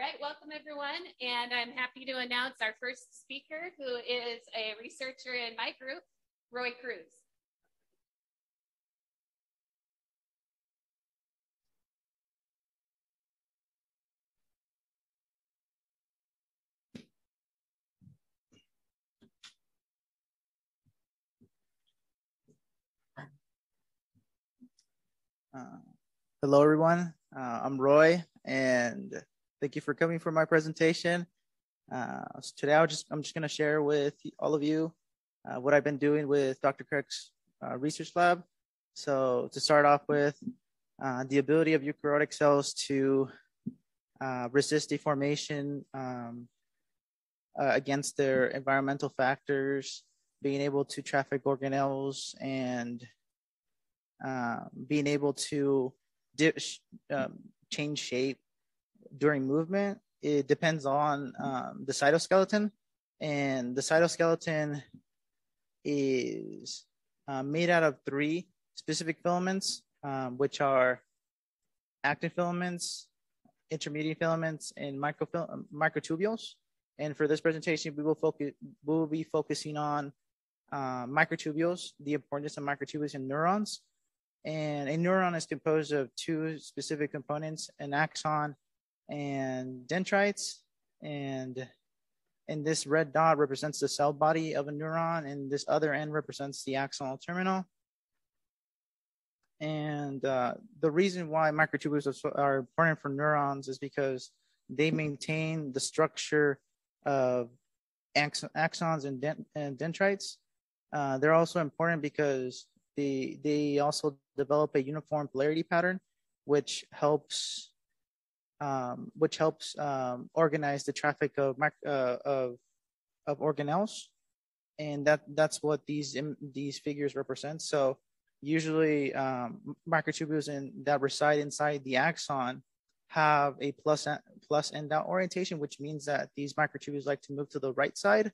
All right, welcome everyone, and I'm happy to announce our first speaker, who is a researcher in my group, Roy Cruz. Hello everyone, I'm Roy, and thank you for coming for my presentation. So today I'm just going to share with all of you what I've been doing with Dr. Kirk's research lab. So to start off with, the ability of eukaryotic cells to resist deformation against their environmental factors, being able to traffic organelles, and being able to change shape during movement. It depends on the cytoskeleton, and the cytoskeleton is made out of three specific filaments, which are actin filaments, intermediate filaments, and microtubules. And for this presentation, we will be focusing on microtubules, the importance of microtubules in neurons. And a neuron is composed of two specific components, an axon and dendrites. And this red dot represents the cell body of a neuron, and this other end represents the axonal terminal. And the reason why microtubules are important for neurons is because they maintain the structure of axons and dendrites. They're also important because they also develop a uniform polarity pattern, which helps organize the traffic of organelles, and that's what these figures represent. So usually microtubules that reside inside the axon have a plus end out orientation, which means that these microtubules like to move to the right side.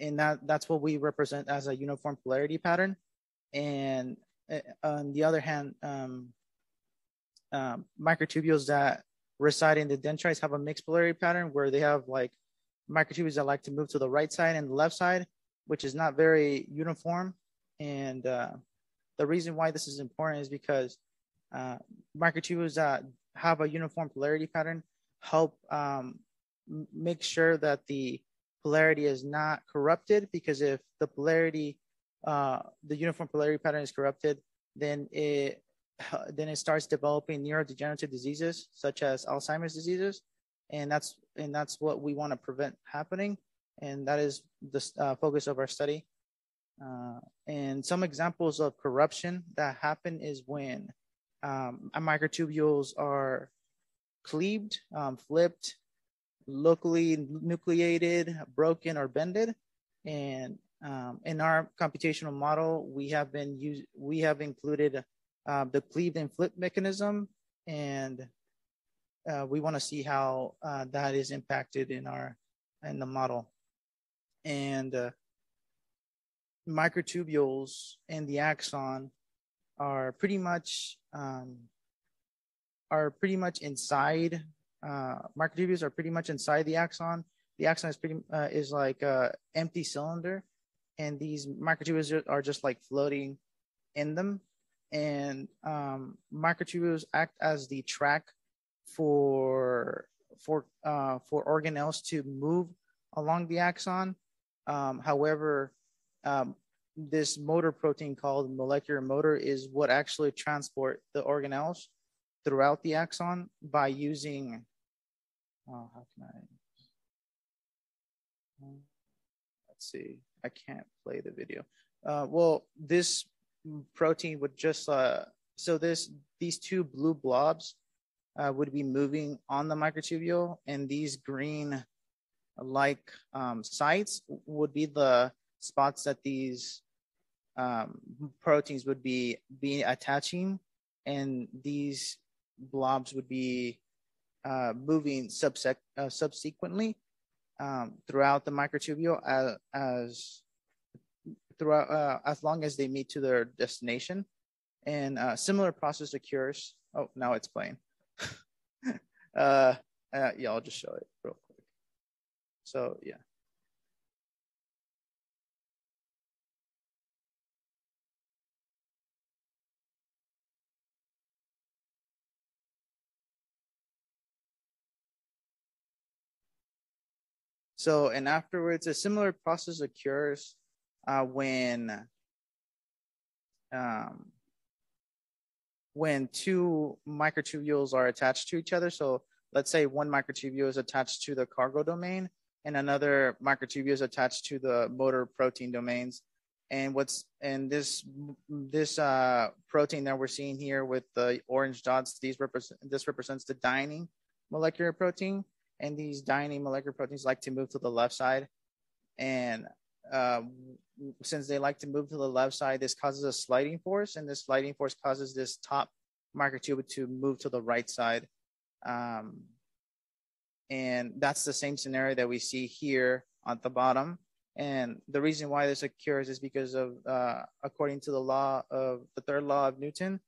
And that's what we represent as a uniform polarity pattern. And on the other hand, microtubules that reside in the dendrites have a mixed polarity pattern, where they have like microtubules that like to move to the right side and the left side, which is not very uniform. And the reason why this is important is because microtubules that have a uniform polarity pattern help make sure that the polarity is not corrupted, because if the polarity, the uniform polarity pattern is corrupted, then it starts developing neurodegenerative diseases such as Alzheimer's diseases, and that's what we want to prevent happening, and that is the focus of our study. And some examples of corruption that happen is when microtubules are cleaved, flipped, locally nucleated, broken, or bended. And in our computational model, we have included the cleaved and flip mechanism, and we want to see how that is impacted in the model. And microtubules and the axon are pretty much inside. Microtubules are pretty much inside the axon. The axon is like an empty cylinder, and these microtubules are just like floating in them. And microtubules act as the track for organelles to move along the axon. However, this motor protein called molecular motor is what actually transport the organelles throughout the axon by using I can't play the video. Well, this protein would just these two blue blobs would be moving on the microtubule, and these green sites would be the spots that these proteins would be attaching, and these blobs would be moving subsequently throughout the microtubule as long as they meet to their destination. And similar process occurs. Oh, now it's playing. Yeah, I'll just show it real quick. So yeah. So, and afterwards, a similar process occurs when two microtubules are attached to each other. So let's say one microtubule is attached to the cargo domain and another microtubule is attached to the motor protein domains. And what's in this protein that we're seeing here with the orange dots, this represents the dynein molecular protein. And these dynein molecular proteins like to move to the left side. And since they like to move to the left side, this causes a sliding force. And this sliding force causes this top microtubule to move to the right side. And that's the same scenario that we see here on the bottom. And the reason why this occurs is because of, according to the law of the third law of Newton,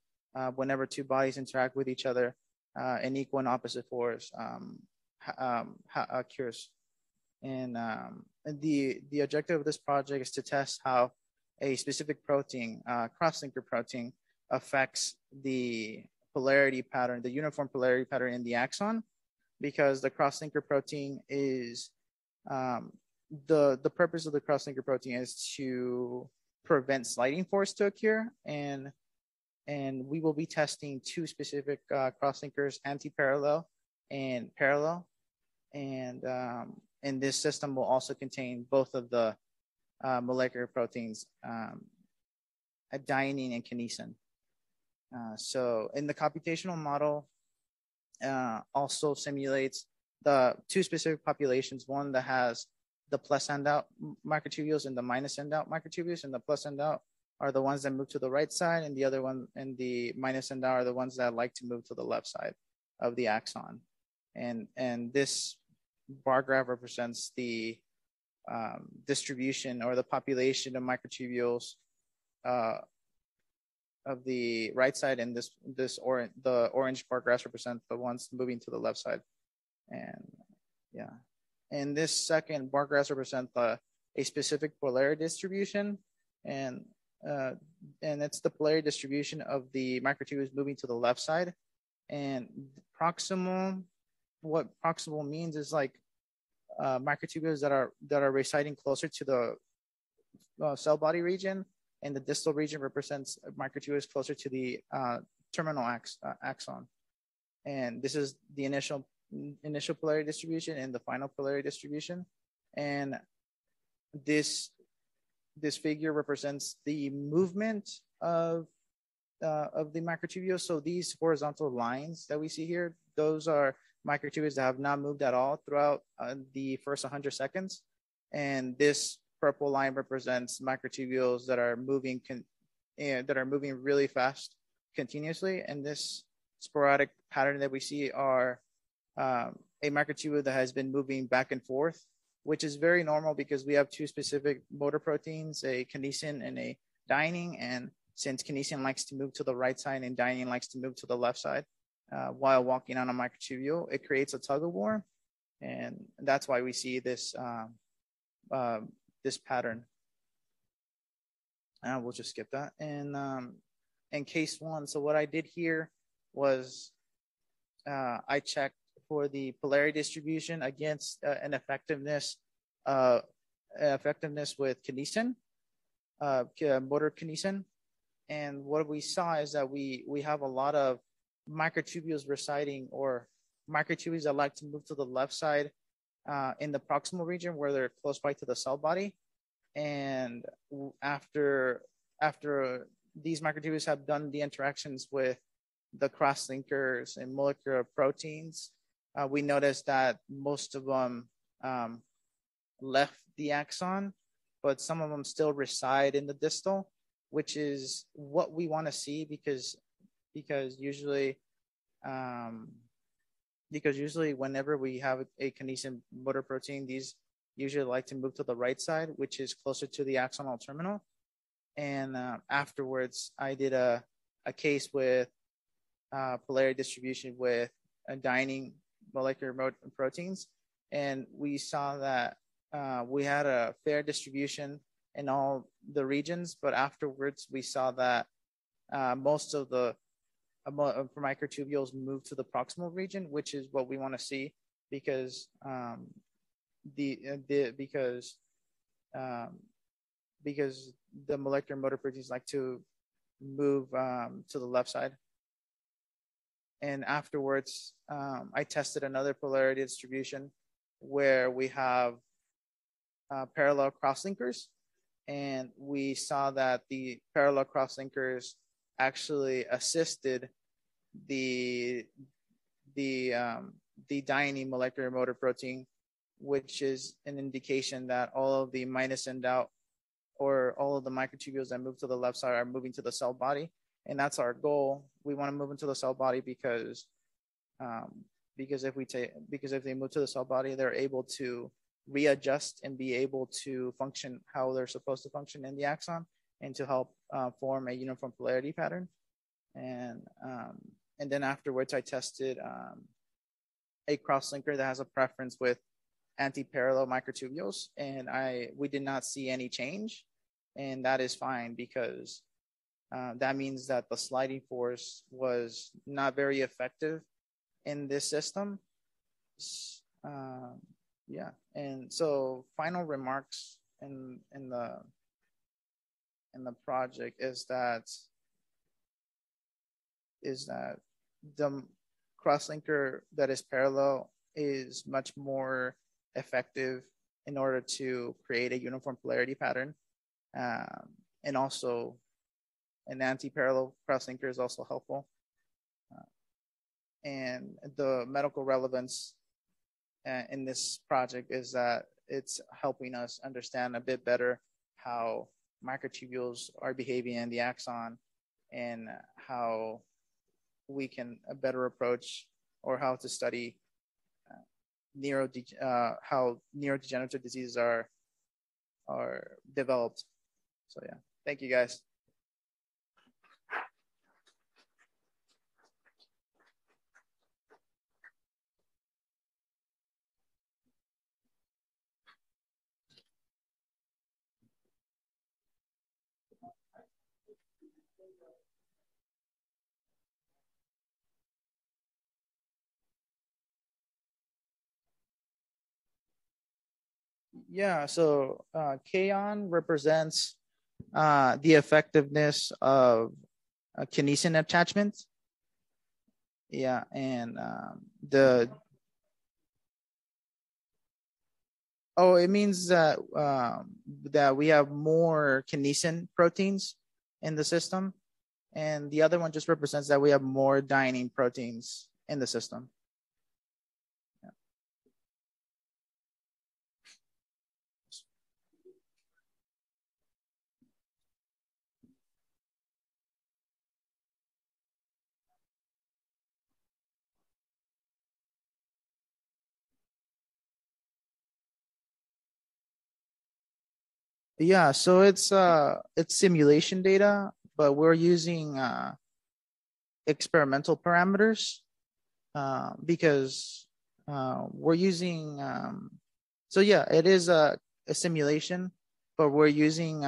whenever two bodies interact with each other, an equal and opposite force occurs. And the objective of this project is to test how a specific protein, cross-linker protein, affects the polarity pattern, the uniform polarity pattern in the axon, because the cross-linker protein is the purpose of the cross-linker protein is to prevent sliding force to occur. And we will be testing two specific cross-linkers, anti-parallel and parallel. And this system will also contain both of the molecular proteins, adenine and kinesin. So in the computational model, also simulates the two specific populations, one that has the plus end out microtubules and the minus end out microtubules, and the plus end out are the ones that move to the right side, and the other one and the minus end out are the ones that like to move to the left side of the axon. And this bar graph represents the distribution or the population of microtubules of the right side, and the orange bar graphs represent the ones moving to the left side. And yeah, and this second bar graphs represent a specific polarity distribution, and it's the polarity distribution of the microtubules moving to the left side. And proximal, what proximal means is like microtubules that are residing closer to the cell body region, and the distal region represents microtubules closer to the terminal axon. And this is the initial polarity distribution and the final polarity distribution. And this figure represents the movement of the microtubules. So these horizontal lines that we see here, those are microtubules that have not moved at all throughout the first 100 seconds. And this purple line represents microtubules that are moving really fast continuously. And this sporadic pattern that we see are a microtubule that has been moving back and forth, which is very normal because we have two specific motor proteins, a kinesin and a dynein. And since kinesin likes to move to the right side and dynein likes to move to the left side, while walking on a microtubule, it creates a tug of war, and that's why we see this this pattern. We'll just skip that. And in case one, so what I did here was I checked for the polarity distribution against an effectiveness with kinesin, motor kinesin, and what we saw is that we have a lot of microtubules residing, or microtubules that like to move to the left side in the proximal region where they're close by to the cell body. And after these microtubules have done the interactions with the cross linkers and molecular proteins, we noticed that most of them left the axon, but some of them still reside in the distal, which is what we want to see because usually whenever we have a kinesin motor protein, these usually like to move to the right side, which is closer to the axonal terminal. And afterwards, I did a case with polarity distribution with a dynein molecular proteins. And we saw that we had a fair distribution in all the regions, but afterwards we saw that most of the microtubules moved to the proximal region, which is what we want to see, because the molecular motor proteins like to move to the left side. And afterwards, I tested another polarity distribution where we have parallel crosslinkers, and we saw that the parallel crosslinkers actually assisted the diene molecular motor protein, which is an indication that all of the minus end out, or all of the microtubules that move to the left side, are moving to the cell body. And that's our goal. We want to move into the cell body because if they move to the cell body, they're able to readjust and be able to function how they're supposed to function in the axon, and to help form a uniform polarity pattern. And then afterwards, I tested a crosslinker that has a preference with anti-parallel microtubules, and we did not see any change, and that is fine because that means that the sliding force was not very effective in this system. Yeah, and so final remarks in the project is that the crosslinker that is parallel is much more effective in order to create a uniform polarity pattern, and also an anti-parallel crosslinker is also helpful. And the medical relevance in this project is that it's helping us understand a bit better how microtubules are behaving in the axon, and how we can better approach, or how to study how neurodegenerative diseases are developed. So yeah, thank you guys. Yeah, so Kaon represents the effectiveness of kinesin attachment. Yeah, and it means that we have more kinesin proteins in the system, and the other one just represents that we have more diene proteins in the system. Yeah, so it's simulation data, but we're using experimental parameters because we're using. So yeah, it is a simulation, but we're using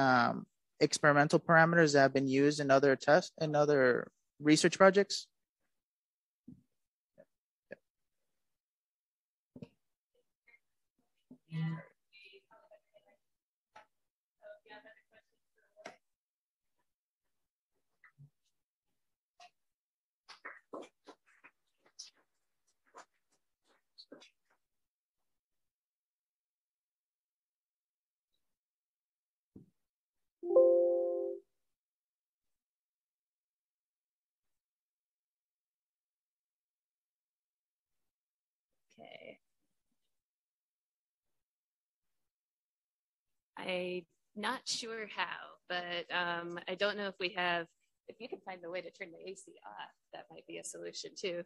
experimental parameters that have been used in other tests and other research projects. Yeah. Okay. I'm not sure how, but I don't know if we have, if you can find the way to turn the AC off, that might be a solution too.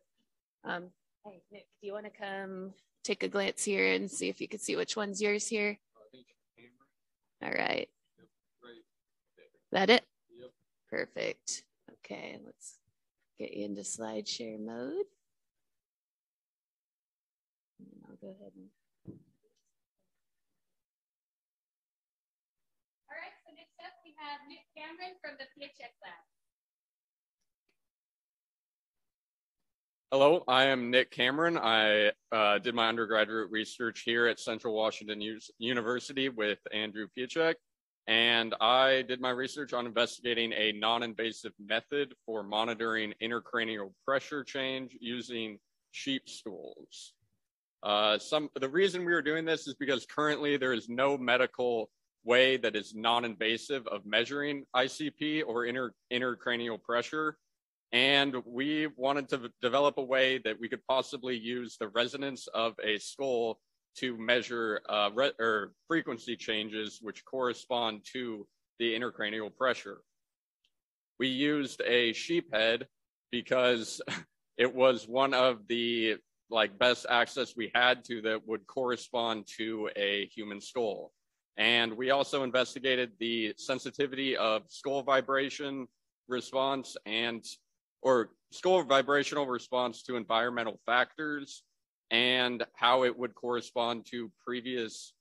Hey, Nick, do you want to come take a glance here and see if you can see which one's yours here? All right. That it? Yep. Perfect. Okay, let's get you into slideshare mode. want to go ahead and. All right, so next up we have Nick Cameron from the Piacsek Lab. Hello, I am Nick Cameron. I did my undergraduate research here at Central Washington University with Andrew Piacsek, and I did my research on investigating a non-invasive method for monitoring intracranial pressure change using sheep stools. The reason we were doing this is because currently there is no medical way that is non-invasive of measuring ICP or intracranial pressure. And we wanted to develop a way that we could possibly use the resonance of a skull to measure frequency changes which correspond to the intracranial pressure. We used a sheep head because it was one of the best access we had to that would correspond to a human skull. And we also investigated the sensitivity of skull vibration response or skull vibrational response to environmental factors and how it would correspond to previous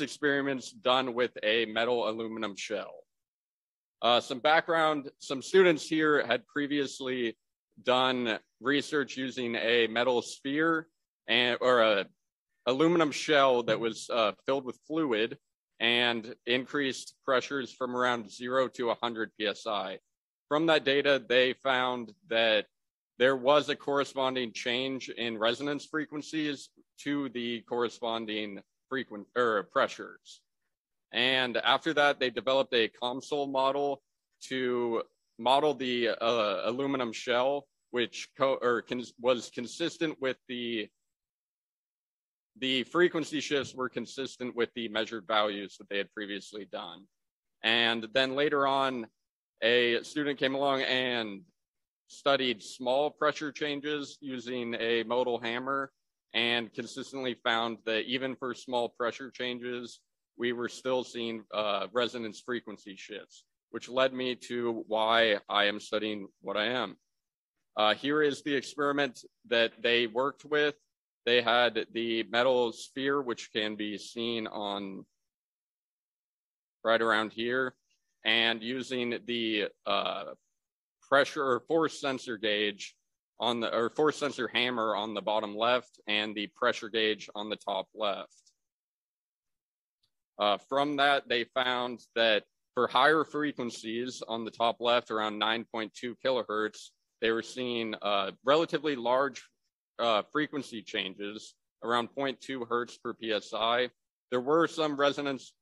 experiments done with a metal aluminum shell. Some background, some students here had previously done research using a metal sphere or a aluminum shell that was filled with fluid and increased pressures from around 0 to 100 PSI. From that data, they found that there was a corresponding change in resonance frequencies to the corresponding pressures. And after that, they developed a COMSOL model to model the aluminum shell, which was consistent with the frequency shifts were consistent with the measured values that they had previously done. And then later on, a student came along and studied small pressure changes using a modal hammer and consistently found that even for small pressure changes, we were still seeing resonance frequency shifts, which led me to why I am studying what I am. Here is the experiment that they worked with. They had the metal sphere, which can be seen on right around here, and using the pressure or force sensor gauge on the, or force sensor hammer on the bottom left and the pressure gauge on the top left. From that, they found that for higher frequencies on the top left, around 9.2 kilohertz, they were seeing relatively large frequency changes around 0.2 hertz per psi. There were some resonance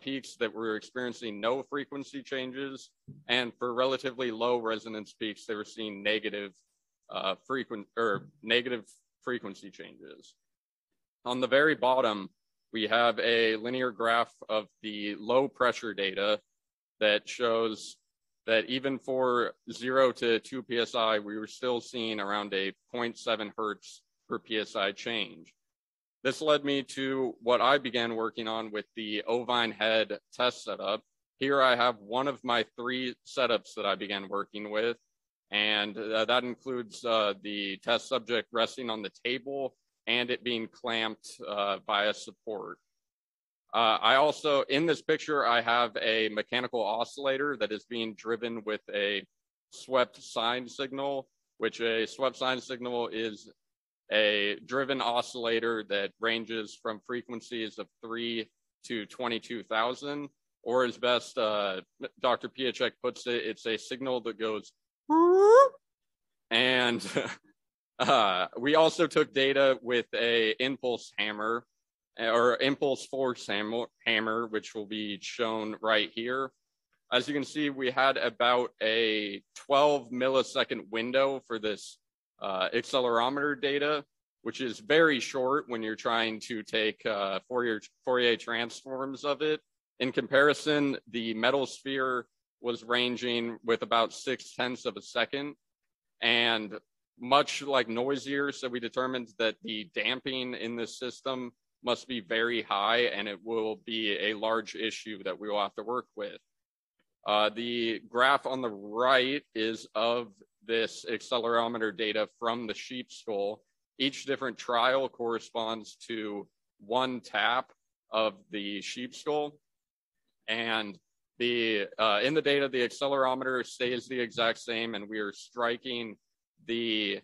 peaks that were experiencing no frequency changes, and for relatively low resonance peaks, they were seeing negative frequency changes. On the very bottom, we have a linear graph of the low pressure data that shows that even for 0 to 2 PSI, we were still seeing around a 0.7 hertz per PSI change. This led me to what I began working on with the ovine head test setup. Here I have one of my three setups that I began working with, and that includes the test subject resting on the table and it being clamped by a support. I also, in this picture, I have a mechanical oscillator that is being driven with a swept sine signal, which a swept sine signal is a driven oscillator that ranges from frequencies of 3 to 22,000, or as best Dr. Piacsek puts it, it's a signal that goes, and we also took data with a impulse hammer, or impulse force hammer, which will be shown right here. As you can see, we had about a 12 millisecond window for this accelerometer data, which is very short when you're trying to take Fourier transforms of it. In comparison, the metal sphere was ranging with about 0.6 of a second and much noisier. So we determined that the damping in this system must be very high, and it will be a large issue that we will have to work with. The graph on the right is of this accelerometer data from the sheep skull, Each different trial corresponds to one tap of the sheep skull, and the in the data, the accelerometer stays the exact same, and we are striking the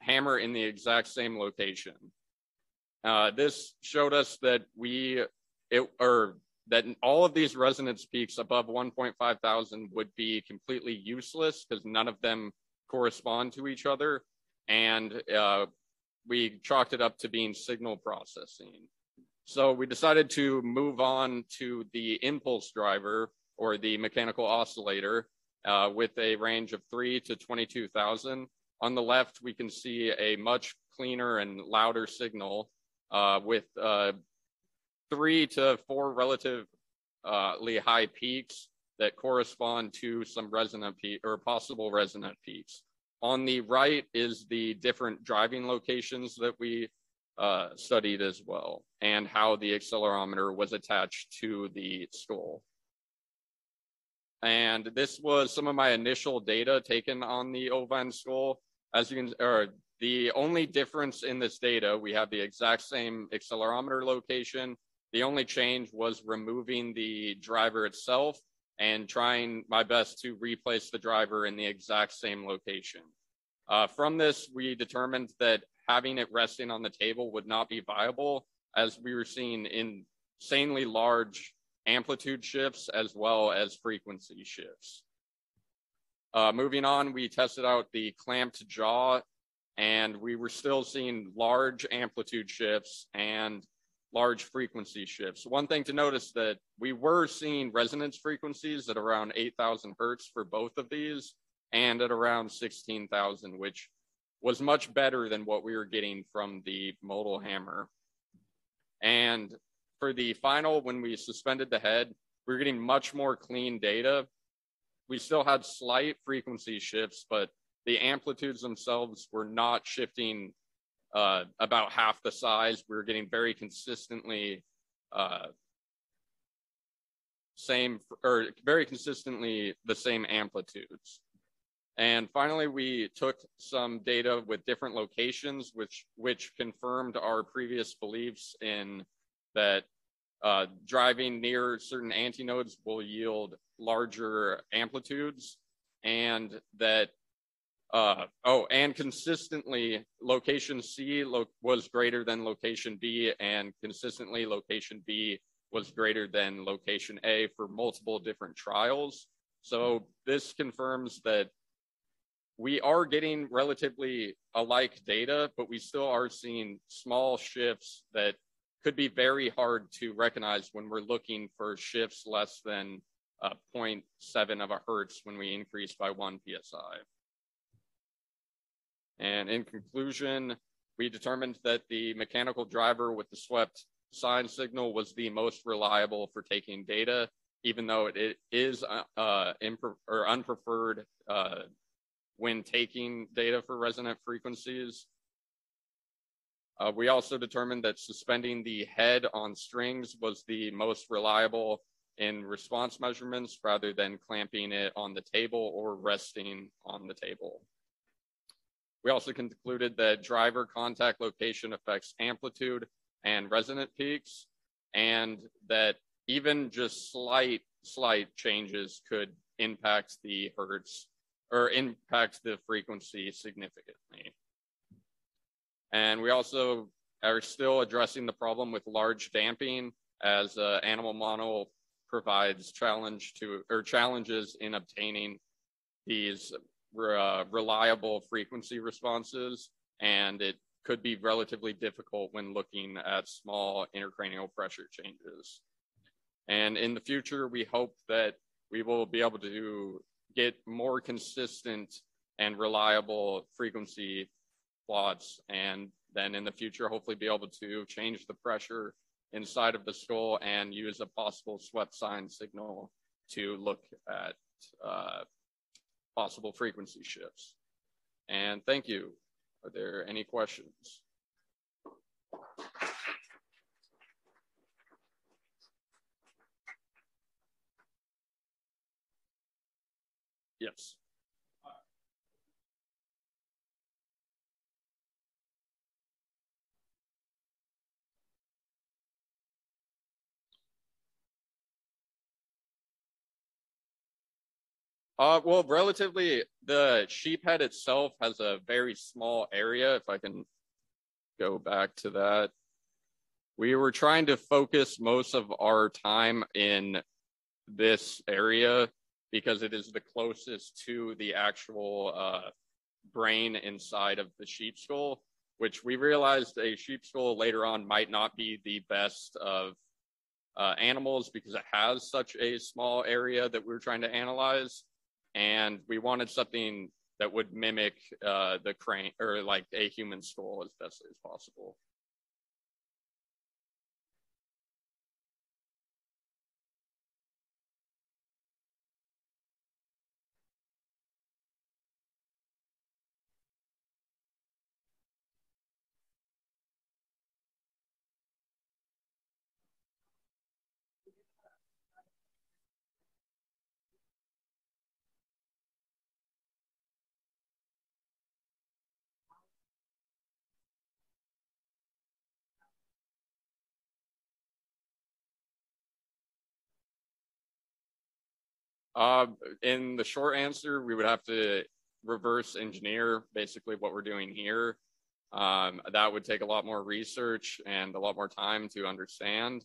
hammer in the exact same location. This showed us that that all of these resonance peaks above 1.5 thousand would be completely useless because none of them correspond to each other. And we chalked it up to being signal processing. So we decided to move on to the impulse driver or the mechanical oscillator with a range of 3,000 to 22,000. On the left, we can see a much cleaner and louder signal with 3 to 4 relatively high peaks that correspond to some resonant peak or possible resonant peaks. On the right is the different driving locations that we studied as well, and how the accelerometer was attached to the skull. And this was some of my initial data taken on the ovine skull. As you can, or the only difference in this data, we have the exact same accelerometer location. The only change was removing the driver itself and trying my best to replace the driver in the exact same location. From this, we determined that having it resting on the table would not be viable, as we were seeing insanely large amplitude shifts as well as frequency shifts. Moving on, we tested out the clamped jaw, and we were still seeing large amplitude shifts and large frequency shifts. One thing to notice that we were seeing resonance frequencies at around 8,000 hertz for both of these, and at around 16,000, which was much better than what we were getting from the modal hammer. And for the final, when we suspended the head, we were getting much more clean data. We still had slight frequency shifts, but the amplitudes themselves were not shifting about half the size. We were getting very consistently the same amplitudes. And finally, we took some data with different locations, which confirmed our previous beliefs in that driving near certain antinodes will yield larger amplitudes, and that and consistently location C was greater than location B, and consistently location B was greater than location A for multiple different trials. So this confirms that we are getting relatively alike data, but we still are seeing small shifts that could be very hard to recognize when we're looking for shifts less than 0.7 of a hertz when we increase by 1 psi. And in conclusion, we determined that the mechanical driver with the swept sine signal was the most reliable for taking data, even though it is unpreferred when taking data for resonant frequencies. We also determined that suspending the head on strings was the most reliable in response measurements, rather than clamping it on the table or resting on the table. We also concluded that driver contact location affects amplitude and resonant peaks, and that even just slight changes could impact the hertz or impact the frequency significantly. And we also are still addressing the problem with large damping, as animal model provides challenges in obtaining these reliable frequency responses, and it could be relatively difficult when looking at small intracranial pressure changes. And in the future, we hope that we will be able to get more consistent and reliable frequency plots, and then in the future, hopefully be able to change the pressure inside of the skull and use a possible swept sine signal to look at possible frequency shifts. And thank you. Are there any questions? Yes. Well, relatively, the sheep head itself has a very small area. If I can go back to that. We were trying to focus most of our time in this area because it is the closest to the actual brain inside of the sheep skull, which we realized a sheep skull later on might not be the best of animals because it has such a small area that we were trying to analyze. And we wanted something that would mimic the crane or like a human skull as best as possible. In the short answer, we would have to reverse engineer basically what we're doing here. That would take a lot more research and a lot more time to understand.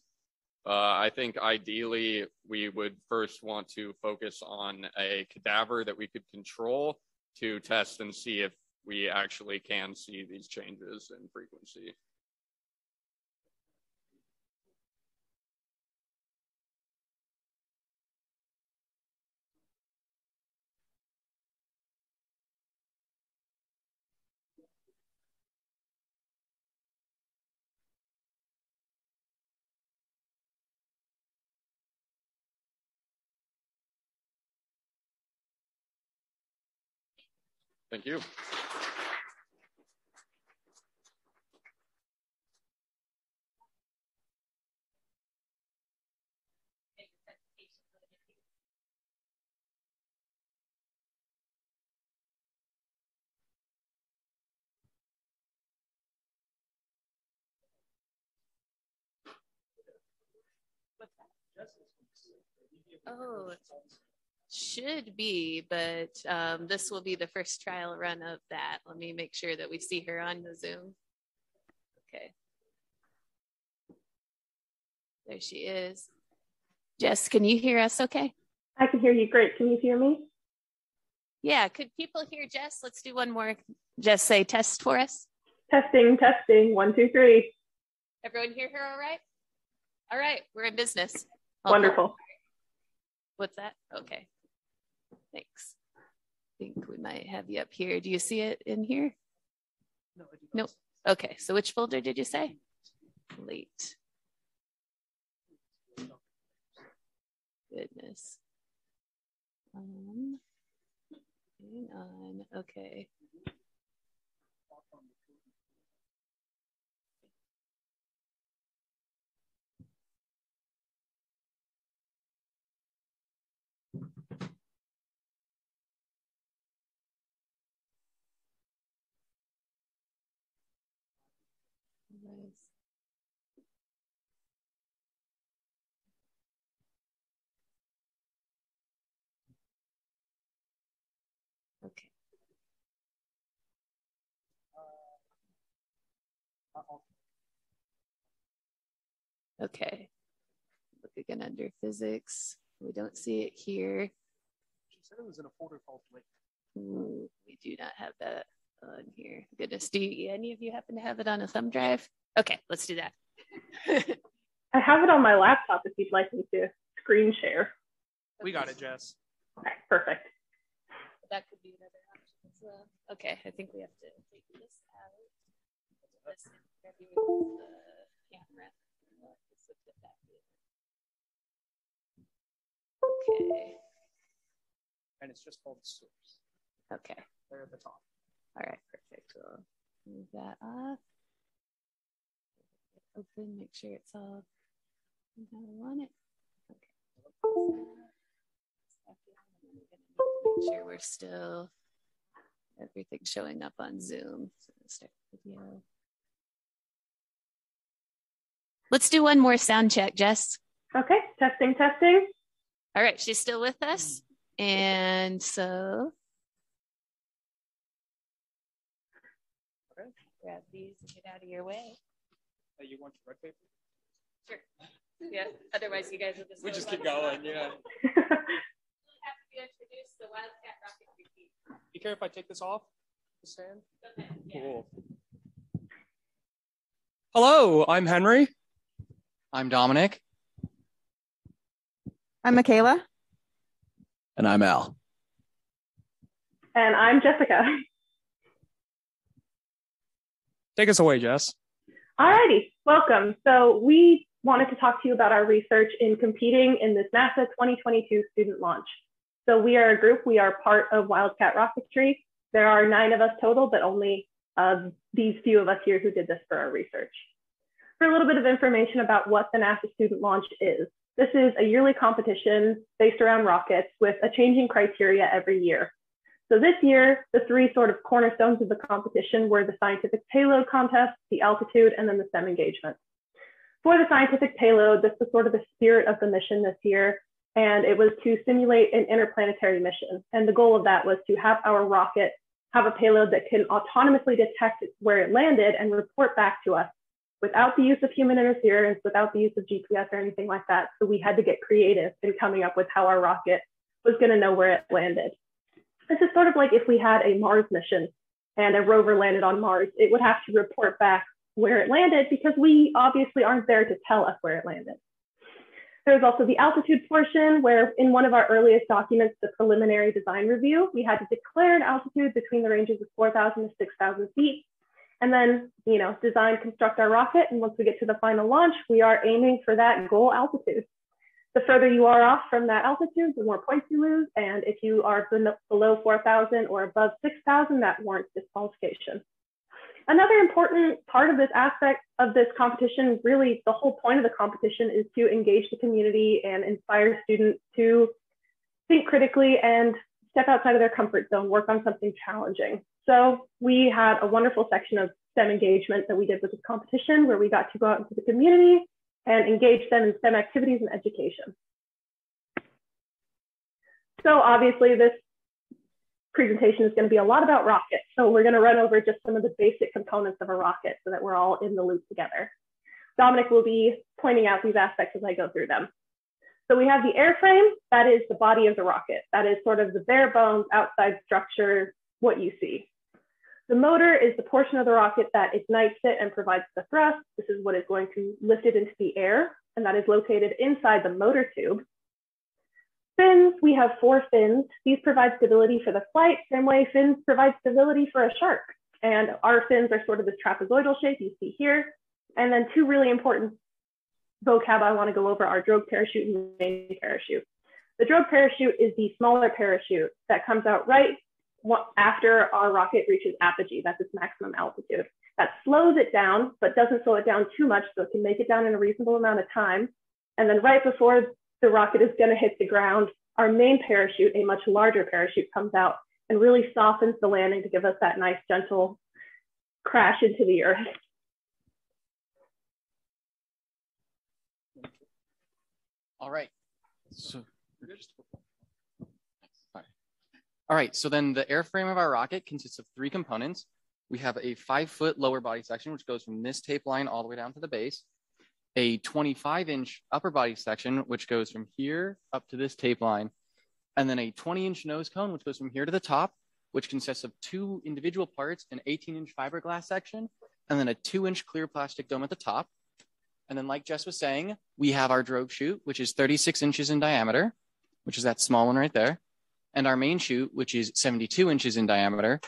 I think ideally we would first want to focus on a cadaver that we could control to test and see if we actually can see these changes in frequency. Thank you. Oh. Should be, but this will be the first trial run of that. Let me make sure that we see her on the Zoom. Okay. There she is. Jess, can you hear us okay? I can hear you great. Can you hear me? Yeah, could people hear Jess? Let's do one more. Jess, say test for us. Testing, testing, 1, 2, 3. Everyone hear her all right? All right, we're in business. All wonderful. Right. What's that? Okay. Thanks. I think we might have you up here. Do you see it in here? No. Nope. Okay. So which folder did you say? Late. Goodness. Hang on. Okay. Okay. Okay. Look again under physics. We don't see it here. She said it was in a folder called Lake. We do not have that on here. Goodness, do you, any of you happen to have it on a thumb drive? Okay, let's do that. I have it on my laptop if you'd like me to screen share. We got it, Jess. Okay, perfect. That could be another option as well. Okay, I think we have to take this out. This camera. Okay. And it's just called source. Okay. There at the top. All right, perfect. We'll move that off. Open, make sure it's all how I want it. Okay. Make sure we're still everything showing up on Zoom. So let's start video. Let's do one more sound check, Jess. Okay, testing, testing. All right, she's still with us. And so, grab these and get out of your way. You want your red paper? Sure. Yeah. Otherwise, you guys will just. We just keep going. Yeah. You have to introduce the Wildcat Rocketry team. You care if I take this off? The stand? Okay. Yeah. Cool. Hello, I'm Henry. I'm Dominic. I'm Michaela. And I'm Al. And I'm Jessica. Take us away, Jess. All righty, welcome. So we wanted to talk to you about our research in competing in this NASA 2022 student launch. So we are a group, we are part of Wildcat Rocketry. There are 9 of us total, but only these few of us here who did this for our research. For a little bit of information about what the NASA student launch is. This is a yearly competition based around rockets with a changing criteria every year. So this year, the 3 sort of cornerstones of the competition were the scientific payload contest, the altitude, and then the STEM engagement. For the scientific payload, this was sort of the spirit of the mission this year, and it was to simulate an interplanetary mission. And the goal of that was to have our rocket have a payload that can autonomously detect where it landed and report back to us without the use of human interference, without the use of GPS or anything like that. So we had to get creative in coming up with how our rocket was going to know where it landed. This is sort of like if we had a Mars mission and a rover landed on Mars, it would have to report back where it landed because we obviously aren't there to tell us where it landed. There's also the altitude portion where in one of our earliest documents, the preliminary design review, we had to declare an altitude between the ranges of 4,000 to 6,000 feet. And then, you know, design, construct our rocket. And once we get to the final launch, we are aiming for that goal altitude. The further you are off from that altitude, the more points you lose. And if you are below 4,000 or above 6,000, that warrants disqualification. Another important part of this aspect of this competition, really the whole point of the competition, is to engage the community and inspire students to think critically and step outside of their comfort zone, work on something challenging. So we had a wonderful section of STEM engagement that we did with this competition where we got to go out into the community and engage them in STEM activities and education. So obviously this presentation is going to be a lot about rockets. So we're going to run over just some of the basic components of a rocket so that we're all in the loop together. Dominic will be pointing out these aspects as I go through them. So we have the airframe, that is the body of the rocket. That is sort of the bare bones, outside structure, what you see. The motor is the portion of the rocket that ignites it and provides the thrust. This is what is going to lift it into the air, and that is located inside the motor tube. Fins, we have 4 fins. These provide stability for the flight. Same way fins provide stability for a shark. And our fins are sort of this trapezoidal shape you see here. And then 2 really important vocab I want to go over are drogue parachute and main parachute. The drogue parachute is the smaller parachute that comes out right after our rocket reaches apogee. That's its maximum altitude. That slows it down, but doesn't slow it down too much, so it can make it down in a reasonable amount of time. And then right before the rocket is going to hit the ground, our main parachute, a much larger parachute, comes out and really softens the landing to give us that nice gentle crash into the earth. All right. So all right, so then the airframe of our rocket consists of 3 components. We have a 5-foot lower body section, which goes from this tape line all the way down to the base, a 25-inch upper body section, which goes from here up to this tape line, and then a 20-inch nose cone, which goes from here to the top, which consists of 2 individual parts, an 18-inch fiberglass section, and then a 2-inch clear plastic dome at the top. And then like Jess was saying, we have our drogue chute, which is 36 inches in diameter, which is that small one right there, and our main chute, which is 72 inches in diameter.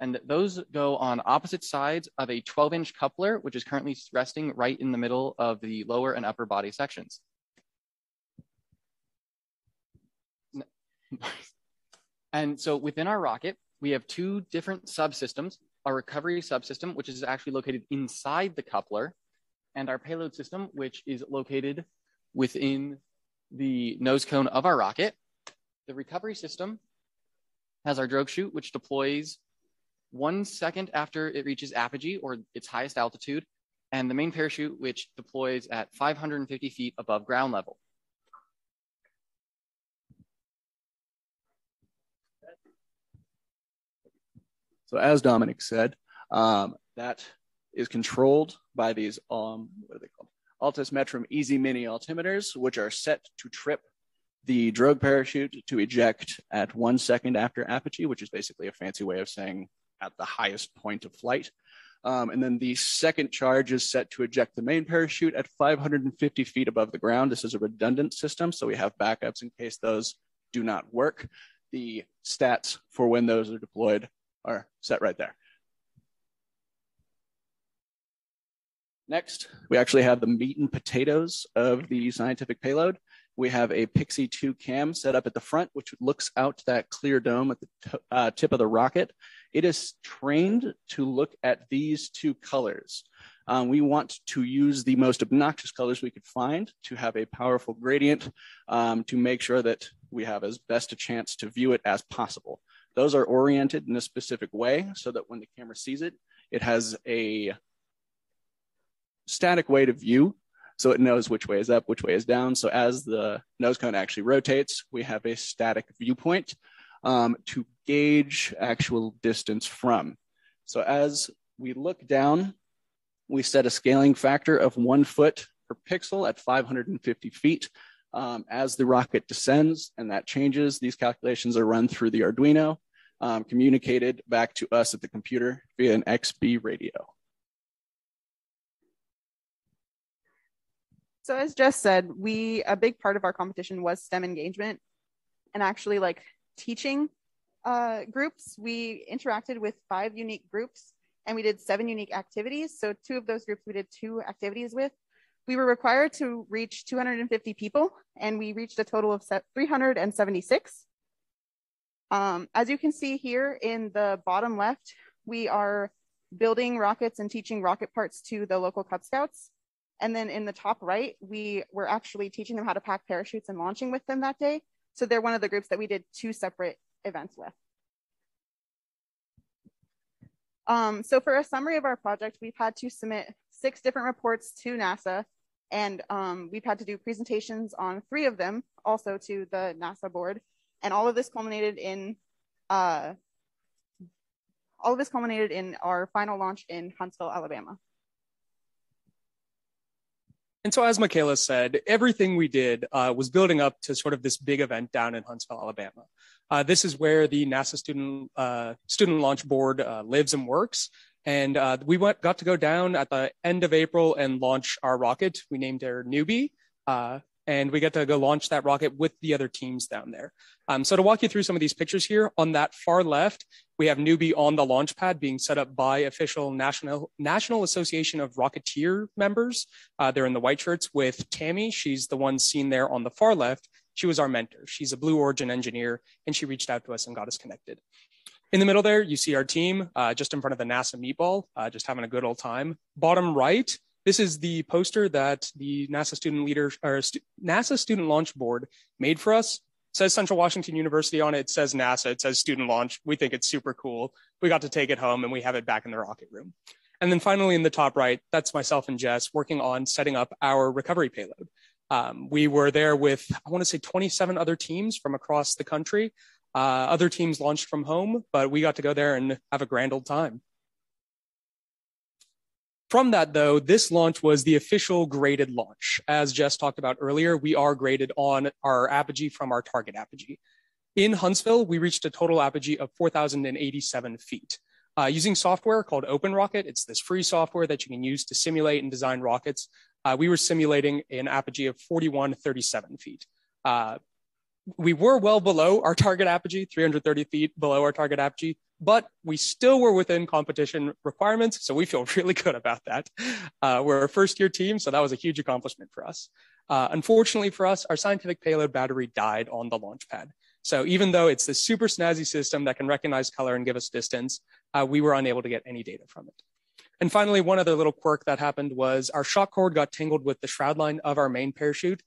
And those go on opposite sides of a 12-inch coupler, which is currently resting right in the middle of the lower and upper body sections. And so within our rocket, we have 2 different subsystems, our recovery subsystem, which is actually located inside the coupler, and our payload system, which is located within the nose cone of our rocket. The recovery system has our drogue chute, which deploys 1 second after it reaches apogee or its highest altitude, and the main parachute, which deploys at 550 feet above ground level. So as Dominic said, that is controlled by these, what are they called? Altus Metrum Easy Mini altimeters, which are set to trip the drogue parachute to eject at 1 second after apogee, which is basically a fancy way of saying at the highest point of flight. And then the second charge is set to eject the main parachute at 550 feet above the ground. This is a redundant system, so we have backups in case those do not work. The stats for when those are deployed are set right there. Next, we actually have the meat and potatoes of the scientific payload. We have a Pixy 2 cam set up at the front, which looks out to that clear dome at the tip of the rocket. It is trained to look at these two colors. We want to use the most obnoxious colors we could find to have a powerful gradient to make sure that we have as best a chance to view it as possible. Those are oriented in a specific way so that when the camera sees it, it has a static way to view. So it knows which way is up, which way is down. So as the nose cone actually rotates, we have a static viewpoint to gauge actual distance from. So as we look down, we set a scaling factor of 1 foot per pixel at 550 feet. As the rocket descends and that changes, these calculations are run through the Arduino, communicated back to us at the computer via an XB radio. So as Jess said, a big part of our competition was STEM engagement and actually like teaching groups. We interacted with 5 unique groups and we did 7 unique activities. So 2 of those groups we did 2 activities with. We were required to reach 250 people and we reached a total of 376. As you can see here in the bottom left, we are building rockets and teaching rocket parts to the local Cub Scouts. And then in the top right, we were actually teaching them how to pack parachutes and launching with them that day. So they're one of the groups that we did 2 separate events with. So for a summary of our project, we've had to submit 6 different reports to NASA, and we've had to do presentations on 3 of them, also to the NASA board. And all of this culminated in our final launch in Huntsville, Alabama. And so as Michaela said, everything we did was building up to sort of this big event down in Huntsville, Alabama. This is where the NASA Student Launch Board lives and works. And we got to go down at the end of April and launch our rocket. We named her Newbie, and we got to go launch that rocket with the other teams down there. So to walk you through some of these pictures here, on that far left, we have Newbie on the launch pad being set up by official National Association of Rocketeer members. They're in the white shirts with Tammy. She's the one seen there on the far left. She was our mentor. She's a Blue Origin engineer, and she reached out to us and got us connected. In the middle there, you see our team just in front of the NASA meatball, just having a good old time. Bottom right, this is the poster that the NASA Student Launch Board made for us. It says Central Washington University on it. It says NASA. It says Student Launch. We think it's super cool. We got to take it home, and we have it back in the rocket room. And then finally, in the top right, that's myself and Jess working on setting up our recovery payload. We were there with, I want to say, 27 other teams from across the country. Other teams launched from home, but we got to go there and have a grand old time. From that, though, this launch was the official graded launch. As Jess talked about earlier, we are graded on our apogee from our target apogee. In Huntsville, we reached a total apogee of 4,087 feet. Using software called OpenRocket, it's this free software that you can use to simulate and design rockets. We were simulating an apogee of 4,137 feet. We were well below our target apogee, 330 feet below our target apogee, but we still were within competition requirements, so we feel really good about that. We're a first-year team, so that was a huge accomplishment for us. Unfortunately for us, our scientific payload battery died on the launch pad. So even though it's this super snazzy system that can recognize color and give us distance, we were unable to get any data from it. And finally, one other little quirk that happened was our shock cord got tangled with the shroud line of our main parachute.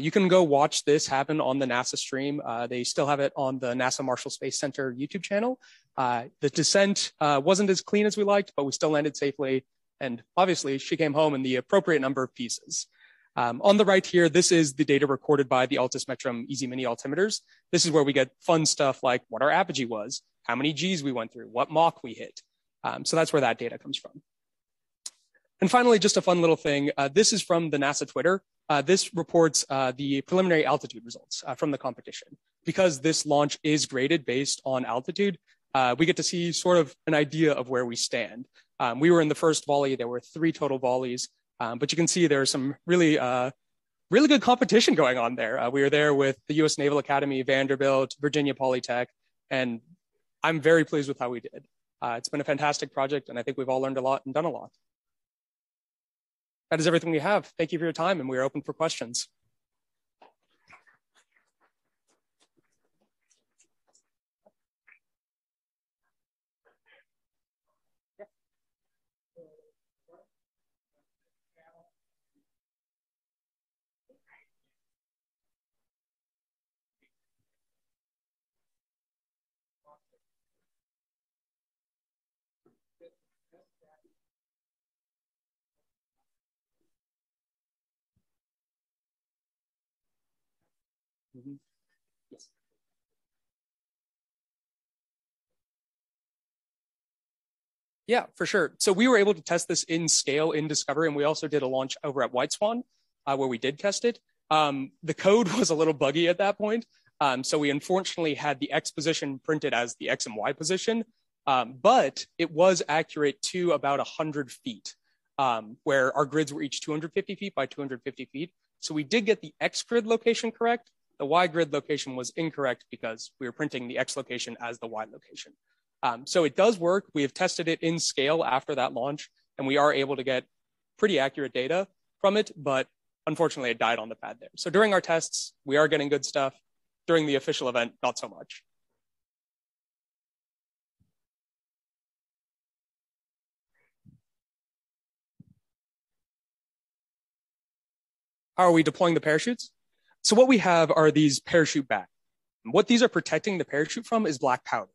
You can go watch this happen on the NASA stream. They still have it on the NASA Marshall Space Center YouTube channel. The descent wasn't as clean as we liked, but we still landed safely. And obviously, she came home in the appropriate number of pieces. On the right here, this is the data recorded by the Altus Metrum Easy Mini altimeters. This is where we get fun stuff like what our apogee was. how many Gs we went through, what Mach we hit. So that's where that data comes from. And finally, just a fun little thing. This is from the NASA Twitter. This reports the preliminary altitude results from the competition. Because this launch is graded based on altitude, we get to see sort of an idea of where we stand. We were in the first volley. There were 3 total volleys, but you can see there's some really, really good competition going on there. We were there with the U.S. Naval Academy, Vanderbilt, Virginia Polytech, and I'm very pleased with how we did. It's been a fantastic project, and I think we've all learned a lot and done a lot. That is everything we have. Thank you for your time, and we are open for questions. Mm-hmm. Yes. Yeah, for sure. So we were able to test this in scale in Discover, and we also did a launch over at White Swan where we did test it. The code was a little buggy at that point. So we unfortunately had the X position printed as the X and Y position, but it was accurate to about 100 feet, where our grids were each 250 feet by 250 feet. So we did get the X grid location correct. The Y grid location was incorrect because we were printing the X location as the Y location. So it does work. We have tested it in scale after that launch, and we are able to get pretty accurate data from it, but unfortunately it died on the pad there. So during our tests, we are getting good stuff. During the official event, not so much. How are we deploying the parachutes? So what we have are these parachute bags. What these are protecting the parachute from is black powder.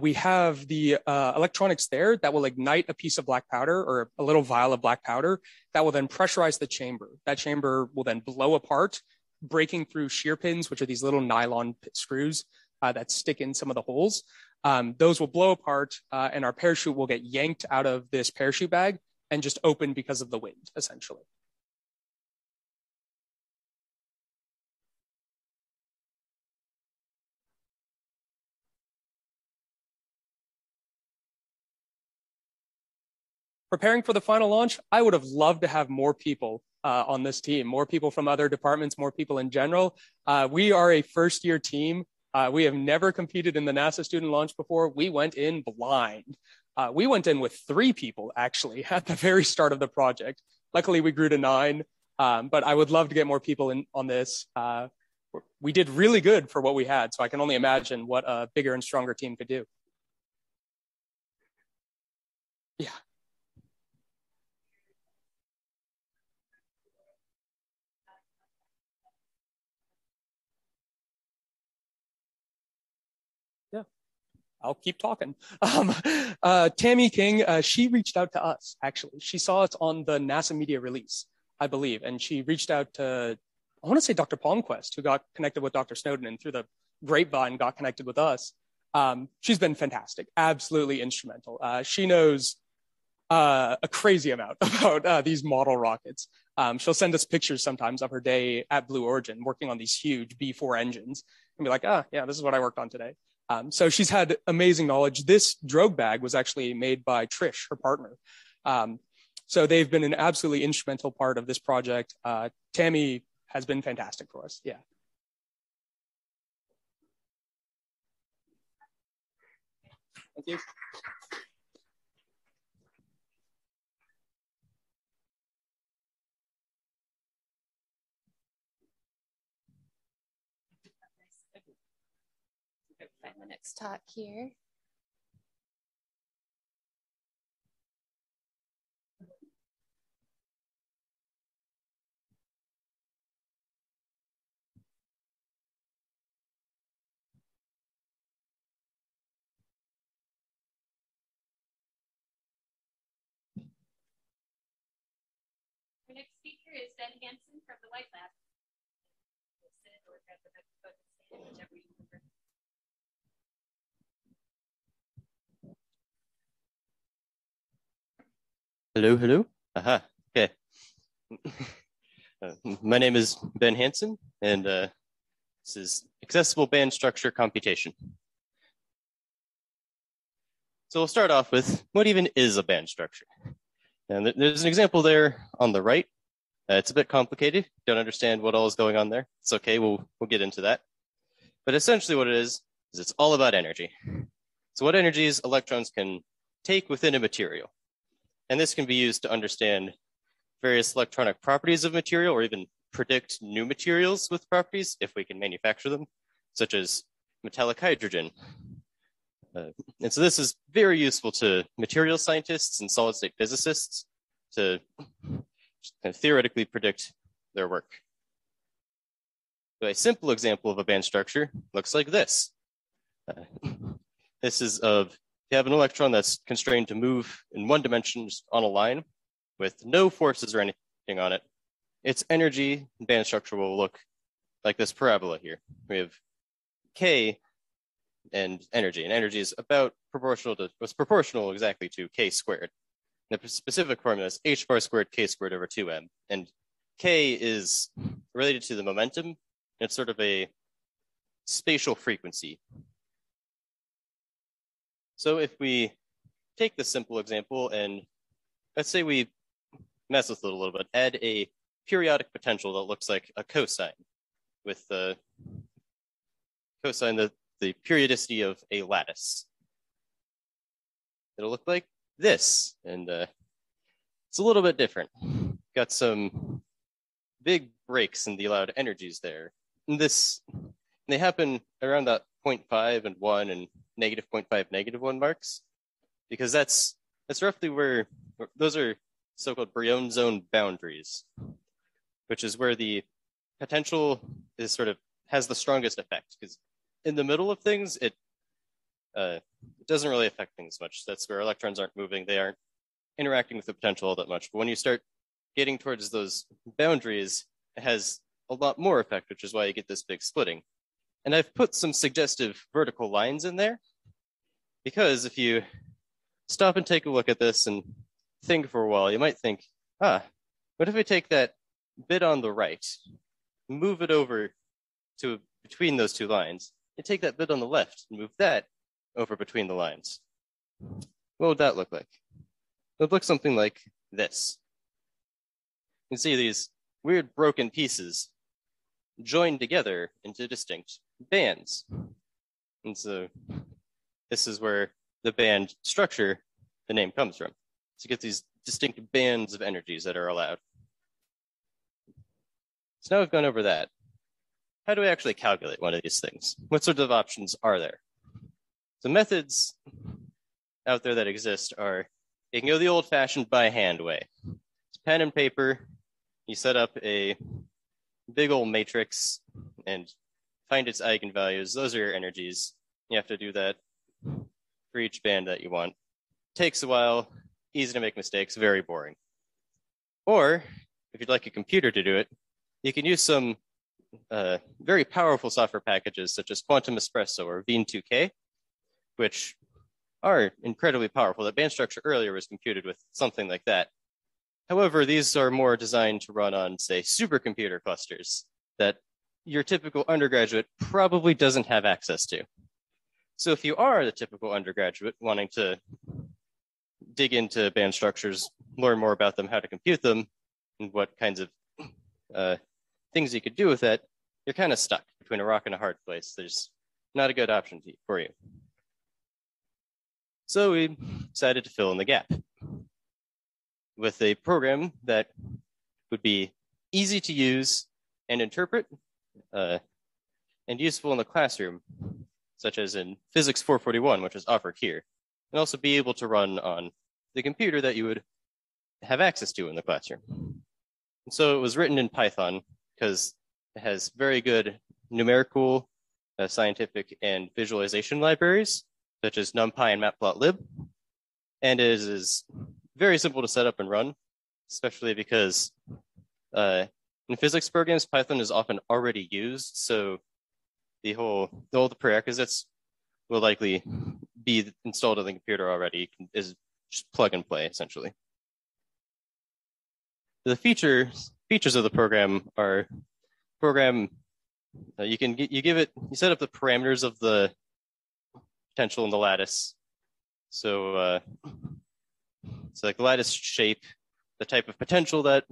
We have the electronics there that will ignite a piece of black powder or a little vial of black powder that will then pressurize the chamber. That chamber will then blow apart, breaking through shear pins, which are these little nylon screws that stick in some of the holes. Those will blow apart and our parachute will get yanked out of this parachute bag and just open because of the wind, essentially. Preparing for the final launch, I would have loved to have more people on this team, more people from other departments, more people in general. We are a first-year team. We have never competed in the NASA student launch before. We went in blind. We went in with 3 people, actually, at the very start of the project. Luckily, we grew to 9, but I would love to get more people in on this. We did really good for what we had, so I can only imagine what a bigger and stronger team could do. Yeah. I'll keep talking. Tammy King, she reached out to us, actually. She saw us on the NASA media release, I believe. And she reached out to, I want to say Dr. Palmquest, who got connected with Dr. Snowden and through the grapevine got connected with us. She's been fantastic, absolutely instrumental. She knows a crazy amount about these model rockets. She'll send us pictures sometimes of her day at Blue Origin working on these huge B4 engines and be like, ah, yeah, this is what I worked on today. So she's had amazing knowledge. This drogue bag was actually made by Trish, her partner. So they've been an absolutely instrumental part of this project. Tammy has been fantastic for us. Yeah. Thank you. Find the next talk here. Our next speaker is Ben Hansen from the White Lab. Hello, hello. Aha, okay. My name is Ben Hansen, and this is Accessible Band Structure Computation. So we'll start off with, what even is a band structure? And there's an example there on the right. It's a bit complicated. Don't understand what all is going on there. It's okay, we'll get into that. But essentially what it is it's all about energy. So what energies electrons can take within a material. And this can be used to understand various electronic properties of material or even predict new materials with properties if we can manufacture them, such as metallic hydrogen. And so this is very useful to material scientists and solid state physicists to kind of theoretically predict their work. So a simple example of a band structure looks like this. This is of you have an electron that's constrained to move in one dimension on a line with no forces or anything on it. Its energy band structure will look like this parabola here. We have K and energy is about proportional to, was proportional exactly to K squared. And the specific formula is H bar squared K squared over 2m. And K is related to the momentum. It's sort of a spatial frequency. So if we take this simple example and let's say we mess with it a little bit, add a periodic potential that looks like a cosine with the cosine, the periodicity of a lattice. It'll look like this, and it's a little bit different. Got some big breaks in the allowed energies there. And they happen around that 0.5 and 1 and negative 0.5, negative 1 marks, because that's roughly where those are so-called Brion zone boundaries, which is where the potential is sort of has the strongest effect, because in the middle of things, it doesn't really affect things much. That's where electrons aren't moving. They aren't interacting with the potential all that much. But when you start getting towards those boundaries, it has a lot more effect, which is why you get this big splitting. And I've put some suggestive vertical lines in there, because if you stop and take a look at this and think for a while, you might think, what if we take that bit on the right, move it over to between those two lines, and take that bit on the left and move that over between the lines? What would that look like? It would look something like this. You can see these weird broken pieces joined together into distinct bands. And so this is where the band structure, the name comes from, to get these distinct bands of energies that are allowed. So now we've gone over that. How do we actually calculate one of these things? What sort of options are there? The methods out there that exist are, you can go the old-fashioned by hand way. It's pen and paper. You set up a big old matrix and find its eigenvalues. Those are your energies. You have to do that for each band that you want. Takes a while, easy to make mistakes, very boring. Or if you'd like a computer to do it, you can use some very powerful software packages such as Quantum Espresso or Veeam2K, which are incredibly powerful. The band structure earlier was computed with something like that. However, these are more designed to run on, say, supercomputer clusters that your typical undergraduate probably doesn't have access to. So if you are the typical undergraduate wanting to dig into band structures, learn more about them, how to compute them, and what kinds of things you could do with it, you're kind of stuck between a rock and a hard place. There's not a good option for you. So we decided to fill in the gap with a program that would be easy to use and interpret and useful in the classroom, such as in Physics 441, which is offered here, and also be able to run on the computer that you would have access to in the classroom. And so it was written in Python because it has very good numerical, scientific, and visualization libraries, such as NumPy and Matplotlib, and it is very simple to set up and run, especially because in physics programs, Python is often already used. So all the prerequisites will likely be installed on the computer already. Is just plug and play essentially. The features of the program are you set up the parameters of the potential in the lattice. So it's like the lattice shape, the type of potential that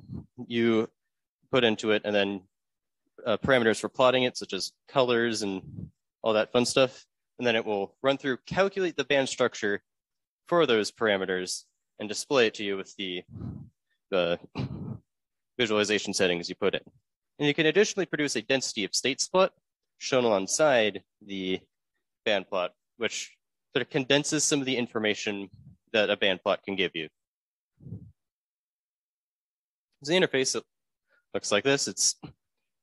you put into it, and then parameters for plotting it, such as colors and all that fun stuff. And then it will run through, calculate the band structure for those parameters and display it to you with the visualization settings you put in. And you can additionally produce a density of states plot shown alongside the band plot, which sort of condenses some of the information that a band plot can give you. The interface looks like this. It's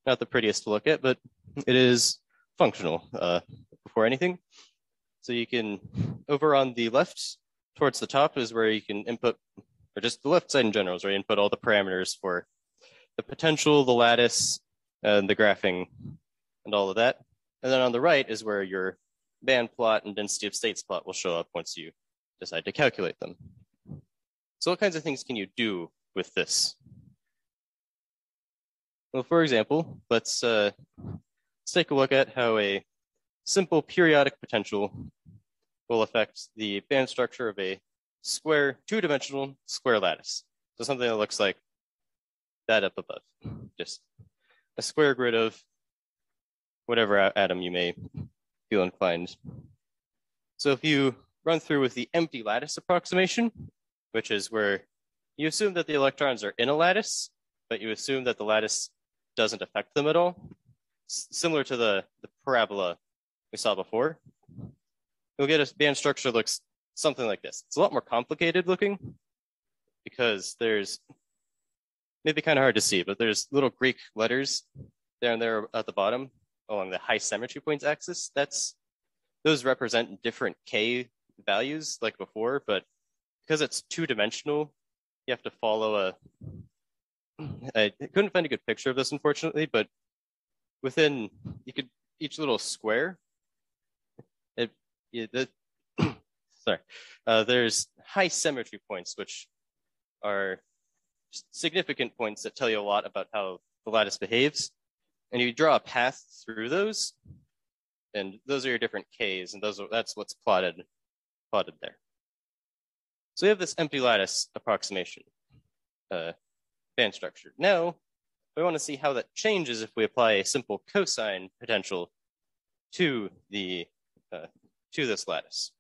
not the prettiest to look at, but it is functional before anything. So you can, over on the left, towards the top is where you can input, or just the left side in general is where you input all the parameters for the potential, the lattice, and the graphing, and all of that. And then on the right is where your band plot and density of states plot will show up once you decide to calculate them. So what kinds of things can you do with this? Well, for example, let's take a look at how a simple periodic potential will affect the band structure of a square, two-dimensional square lattice. So something that looks like that up above, just a square grid of whatever atom you may feel inclined. So if you run through with the empty lattice approximation, which is where you assume that the electrons are in a lattice, but you assume that the lattice doesn't affect them at all, similar to the parabola we saw before, you'll get a band structure that looks something like this. It's a lot more complicated looking because there's maybe kind of hard to see, but there's little Greek letters there and there at the bottom along the high symmetry points axis. Those represent different K values like before, but because it's two-dimensional, you have to follow I couldn't find a good picture of this, unfortunately, but each little square, there's high symmetry points, which are significant points that tell you a lot about how the lattice behaves, and you draw a path through those, and those are your different K's, and that's what's plotted there. So we have this empty lattice approximation band structure. Now we want to see how that changes if we apply a simple cosine potential to the to this lattice,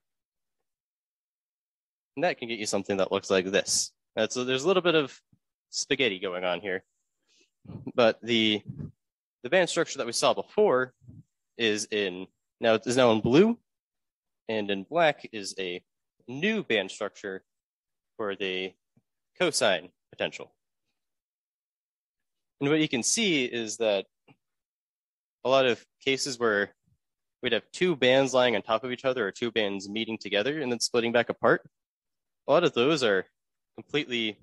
and that can get you something that looks like this. So there's a little bit of spaghetti going on here, but the band structure that we saw before is now in blue, and in black is a new band structure for the cosine potential. And what you can see is that a lot of cases where we'd have two bands lying on top of each other or two bands meeting together and then splitting back apart, a lot of those are completely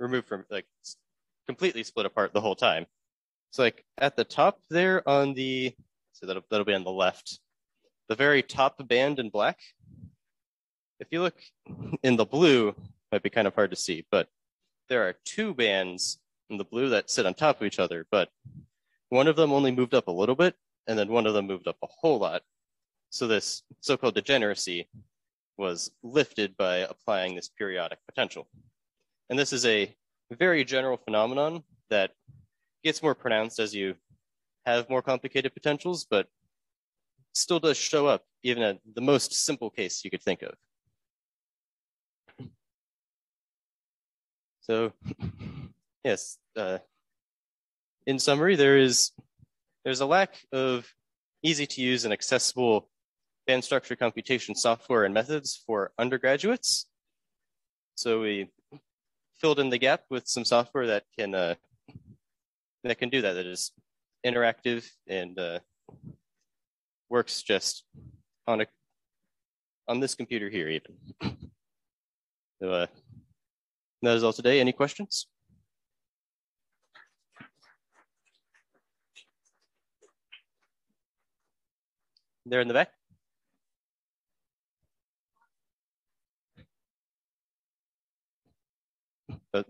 removed from, like, completely split apart the whole time. So like at the top there on the, so that'll be on the left, the very top band in black. If you look in the blue, might be kind of hard to see, but there are two bands in the blue that sit on top of each other, but one of them only moved up a little bit, and then one of them moved up a whole lot. So this so-called degeneracy was lifted by applying this periodic potential. And this is a very general phenomenon that gets more pronounced as you have more complicated potentials, but still does show up even at the most simple case you could think of. So yes, in summary, there's a lack of easy to use and accessible band structure computation software and methods for undergraduates. So we filled in the gap with some software that can do that. That is interactive and works just on this computer here, even. So that is all today. Any questions? There in the back.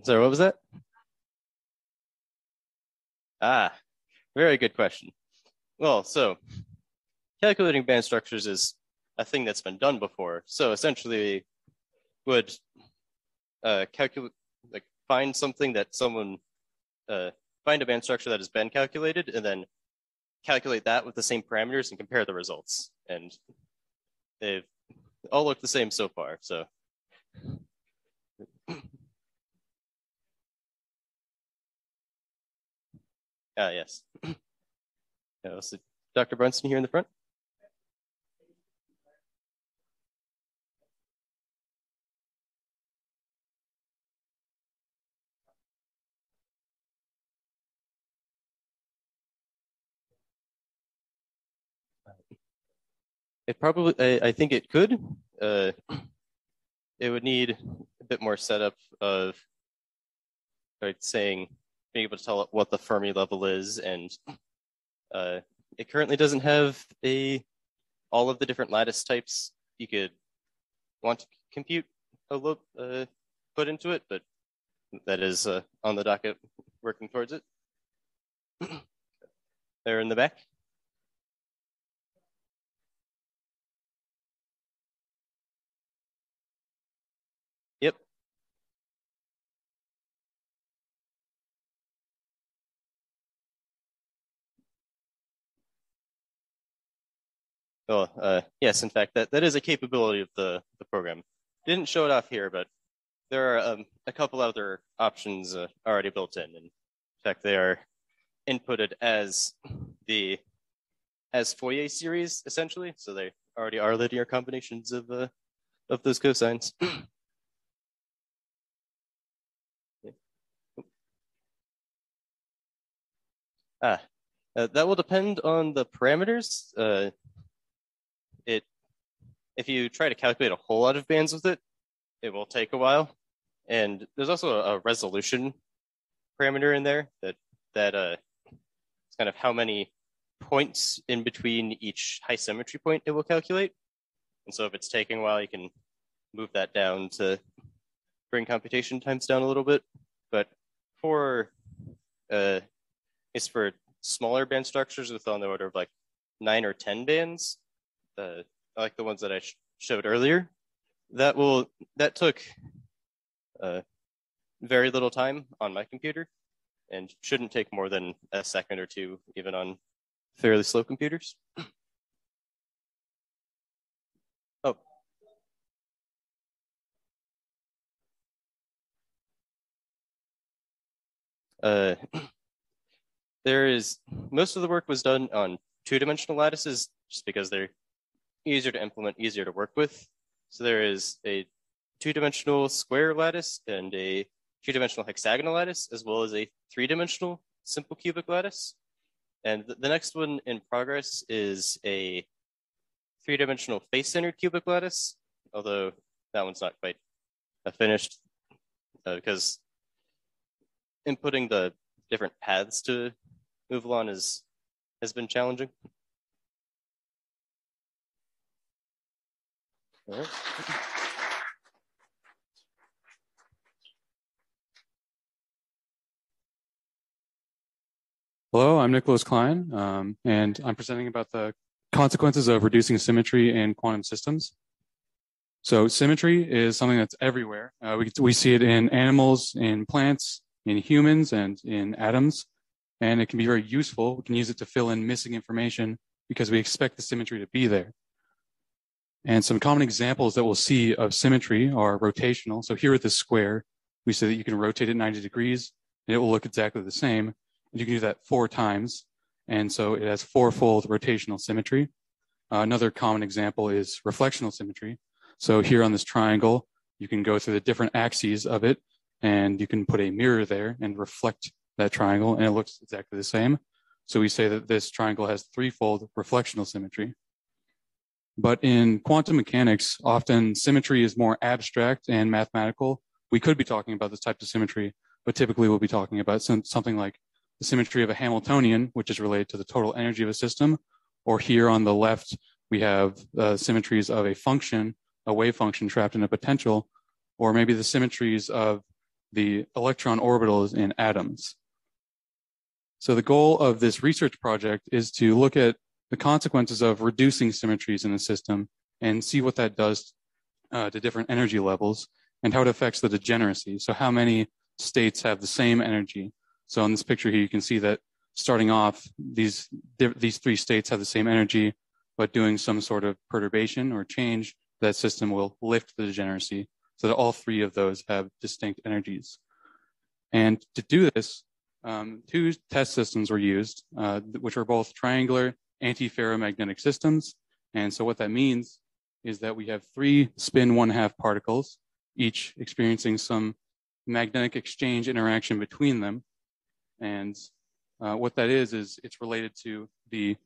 Sorry, what was that? Ah, very good question. Well, so calculating band structures is a thing that's been done before. So essentially, would calculate, like find something that someone, find a band structure that has been calculated, and then calculate that with the same parameters and compare the results. And they've all looked the same so far. So. Yes. So Dr. Brunson here in the front. It probably, I think it could. It would need a bit more setup of being able to tell it what the Fermi level is, and it currently doesn't have all of the different lattice types you could want to compute a loop put into it, but that is on the docket, working towards it. There in the back. Well, yes, in fact, that is a capability of the program. Didn't show it off here, but there are a couple other options already built in. And in fact, they are inputted as Fourier series, essentially. So they already are linear combinations of those cosines. That will depend on the parameters. If you try to calculate a whole lot of bands with it, it will take a while. And there's also a resolution parameter in there that it's kind of how many points in between each high symmetry point it will calculate. And so if it's taking a while, you can move that down to bring computation times down a little bit. But for smaller band structures with on the order of like 9 or 10 bands, like the ones that I showed earlier, that took very little time on my computer, and shouldn't take more than a second or two, even on fairly slow computers. Oh, most of the work was done on two-dimensional lattices, just because they're easier to implement, easier to work with. So there is a two-dimensional square lattice and a two-dimensional hexagonal lattice, as well as a three-dimensional simple cubic lattice. And the next one in progress is a three-dimensional face-centered cubic lattice, although that one's not quite finished because inputting the different paths to move along has been challenging. All right. Hello, I'm Nicholas Klein, and I'm presenting about the consequences of reducing symmetry in quantum systems. So symmetry is something that's everywhere. We see it in animals, in plants, in humans, and in atoms, and it can be very useful. We can use it to fill in missing information because we expect the symmetry to be there. And some common examples that we'll see of symmetry are rotational. So here with this square, we say that you can rotate it 90 degrees and it will look exactly the same. And you can do that 4 times. And so it has 4-fold rotational symmetry. Another common example is reflectional symmetry. So here on this triangle, you can go through the different axes of it and you can put a mirror there and reflect that triangle and it looks exactly the same. So we say that this triangle has 3-fold reflectional symmetry. But in quantum mechanics, often symmetry is more abstract and mathematical. We could be talking about this type of symmetry, but typically we'll be talking about something like the symmetry of a Hamiltonian, which is related to the total energy of a system. Or here on the left, we have symmetries of a function, a wave function trapped in a potential, or maybe the symmetries of the electron orbital is in atoms. So the goal of this research project is to look at the consequences of reducing symmetries in the system and see what that does to different energy levels and how it affects the degeneracy. So how many states have the same energy? So in this picture here, you can see that starting off, these three states have the same energy, but doing some sort of perturbation or change, that system will lift the degeneracy so that all three of those have distinct energies. And to do this, two test systems were used, which are both triangular antiferromagnetic systems. And so what that means is that we have three spin 1/2 particles, each experiencing some magnetic exchange interaction between them. And what that is it's related to the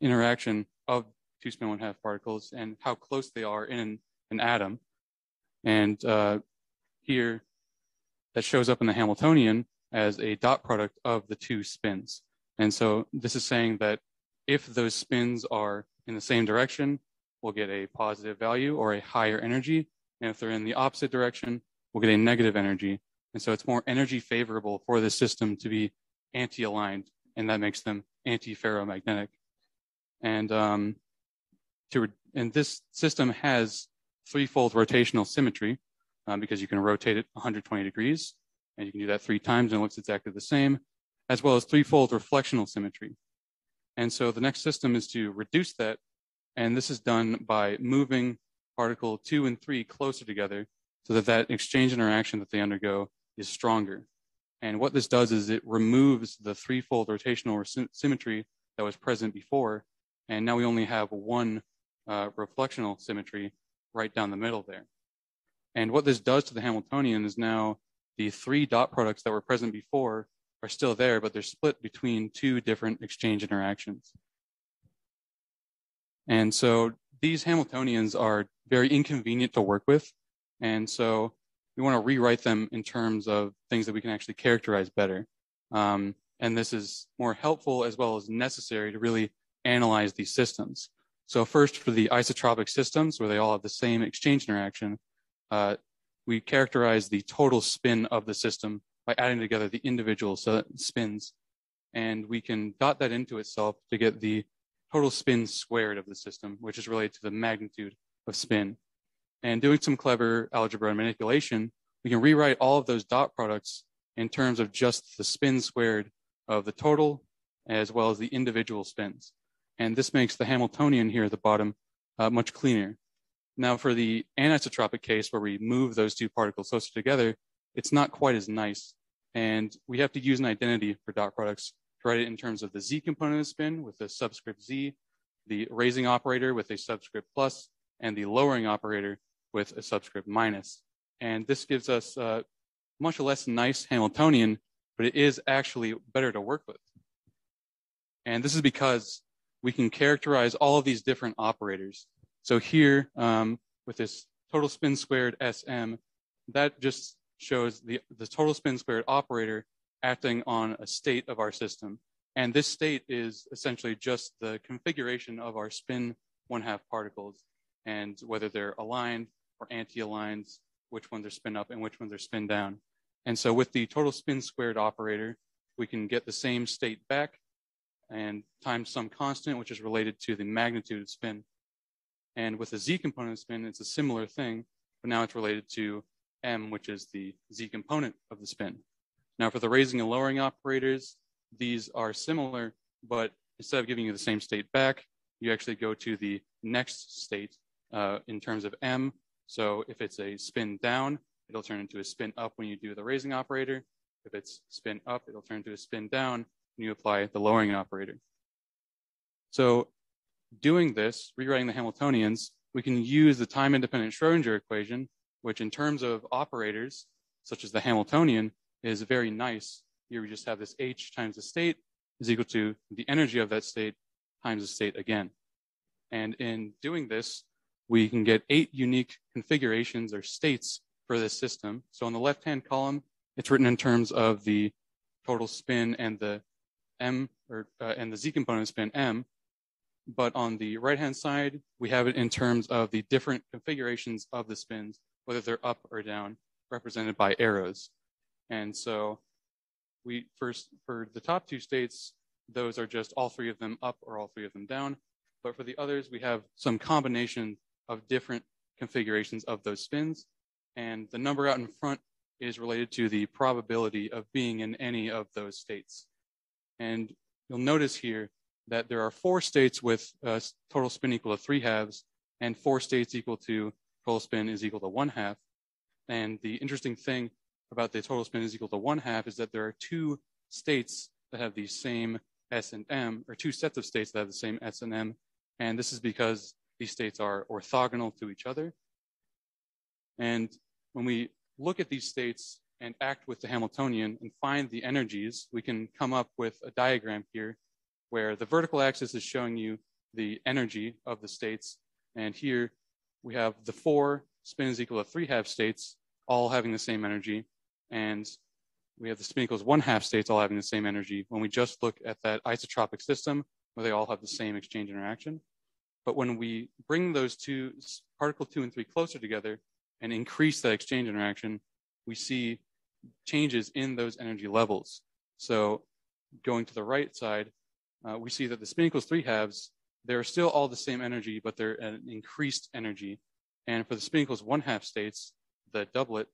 interaction of two spin 1/2 particles and how close they are in an atom. And here that shows up in the Hamiltonian as a dot product of the two spins. And so this is saying that if those spins are in the same direction, we'll get a positive value or a higher energy. And if they're in the opposite direction, we'll get a negative energy. And so it's more energy favorable for the system to be anti-aligned, and that makes them antiferromagnetic. And this system has threefold rotational symmetry because you can rotate it 120 degrees, and you can do that 3 times and it looks exactly the same, as well as threefold reflectional symmetry. And so the next system is to reduce that, and this is done by moving particle 2 and 3 closer together so that that exchange interaction that they undergo is stronger. And what this does is it removes the threefold rotational symmetry that was present before, and now we only have one reflectional symmetry right down the middle there. And what this does to the Hamiltonian is now the three dot products that were present before are still there, but they're split between two different exchange interactions. And so these Hamiltonians are very inconvenient to work with. And so we want to rewrite them in terms of things that we can actually characterize better. And this is more helpful as well as necessary to really analyze these systems. So first, for the isotropic systems where they all have the same exchange interaction, we characterize the total spin of the system by adding together the individual spins. And we can dot that into itself to get the total spin squared of the system, which is related to the magnitude of spin. And doing some clever algebra and manipulation, we can rewrite all of those dot products in terms of just the spin squared of the total, as well as the individual spins. And this makes the Hamiltonian here at the bottom much cleaner. Now for the anisotropic case, where we move those two particles closer together, it's not quite as nice. And we have to use an identity for dot products, to write it in terms of the Z component of spin with the subscript Z, the raising operator with a subscript plus, and the lowering operator with a subscript minus. And this gives us a much less nice Hamiltonian, but it is actually better to work with. And this is because we can characterize all of these different operators. So here with this total spin squared SM, that just shows the total spin squared operator acting on a state of our system. And this state is essentially just the configuration of our spin 1/2 particles and whether they're aligned or anti-aligned, which ones are spin up and which ones are spin down. And so with the total spin squared operator, we can get the same state back and times some constant, which is related to the magnitude of spin. And with the Z component of spin, it's a similar thing, but now it's related to M, which is the Z component of the spin. Now for the raising and lowering operators, these are similar, but instead of giving you the same state back, you actually go to the next state in terms of M. So if it's a spin down, it'll turn into a spin up when you do the raising operator. If it's spin up, it'll turn into a spin down when you apply the lowering operator. So doing this, rewriting the Hamiltonians, we can use the time-independent Schrödinger equation, which in terms of operators, such as the Hamiltonian, is very nice. Here we just have this H times the state is equal to the energy of that state times the state again. And in doing this, we can get 8 unique configurations or states for this system. So on the left-hand column, it's written in terms of the total spin and the M and the Z component spin M. But on the right-hand side, we have it in terms of the different configurations of the spins, whether they're up or down, represented by arrows. And so we first, for the top two states, those are just all three of them up or all three of them down. But for the others, we have some combination of different configurations of those spins. And the number out in front is related to the probability of being in any of those states. And you'll notice here that there are 4 states with total spin equal to 3/2 and 4 states equal to total spin is equal to 1/2. And the interesting thing about the total spin is equal to 1/2 is that there are 2 states that have the same S and M, or 2 sets of states that have the same S and M. And this is because these states are orthogonal to each other. And when we look at these states and act with the Hamiltonian and find the energies, we can come up with a diagram here where the vertical axis is showing you the energy of the states. And here we have the 4 spins equal to 3/2 states, all having the same energy. And we have the spin equals 1/2 states, all having the same energy. When we just look at that isotropic system where they all have the same exchange interaction. But when we bring those two, particle 2 and 3 closer together and increase that exchange interaction, we see changes in those energy levels. So going to the right side, we see that the spin equals 3/2, they're still all the same energy, but they're an increased energy. And for the spin equals 1/2 states, the doublet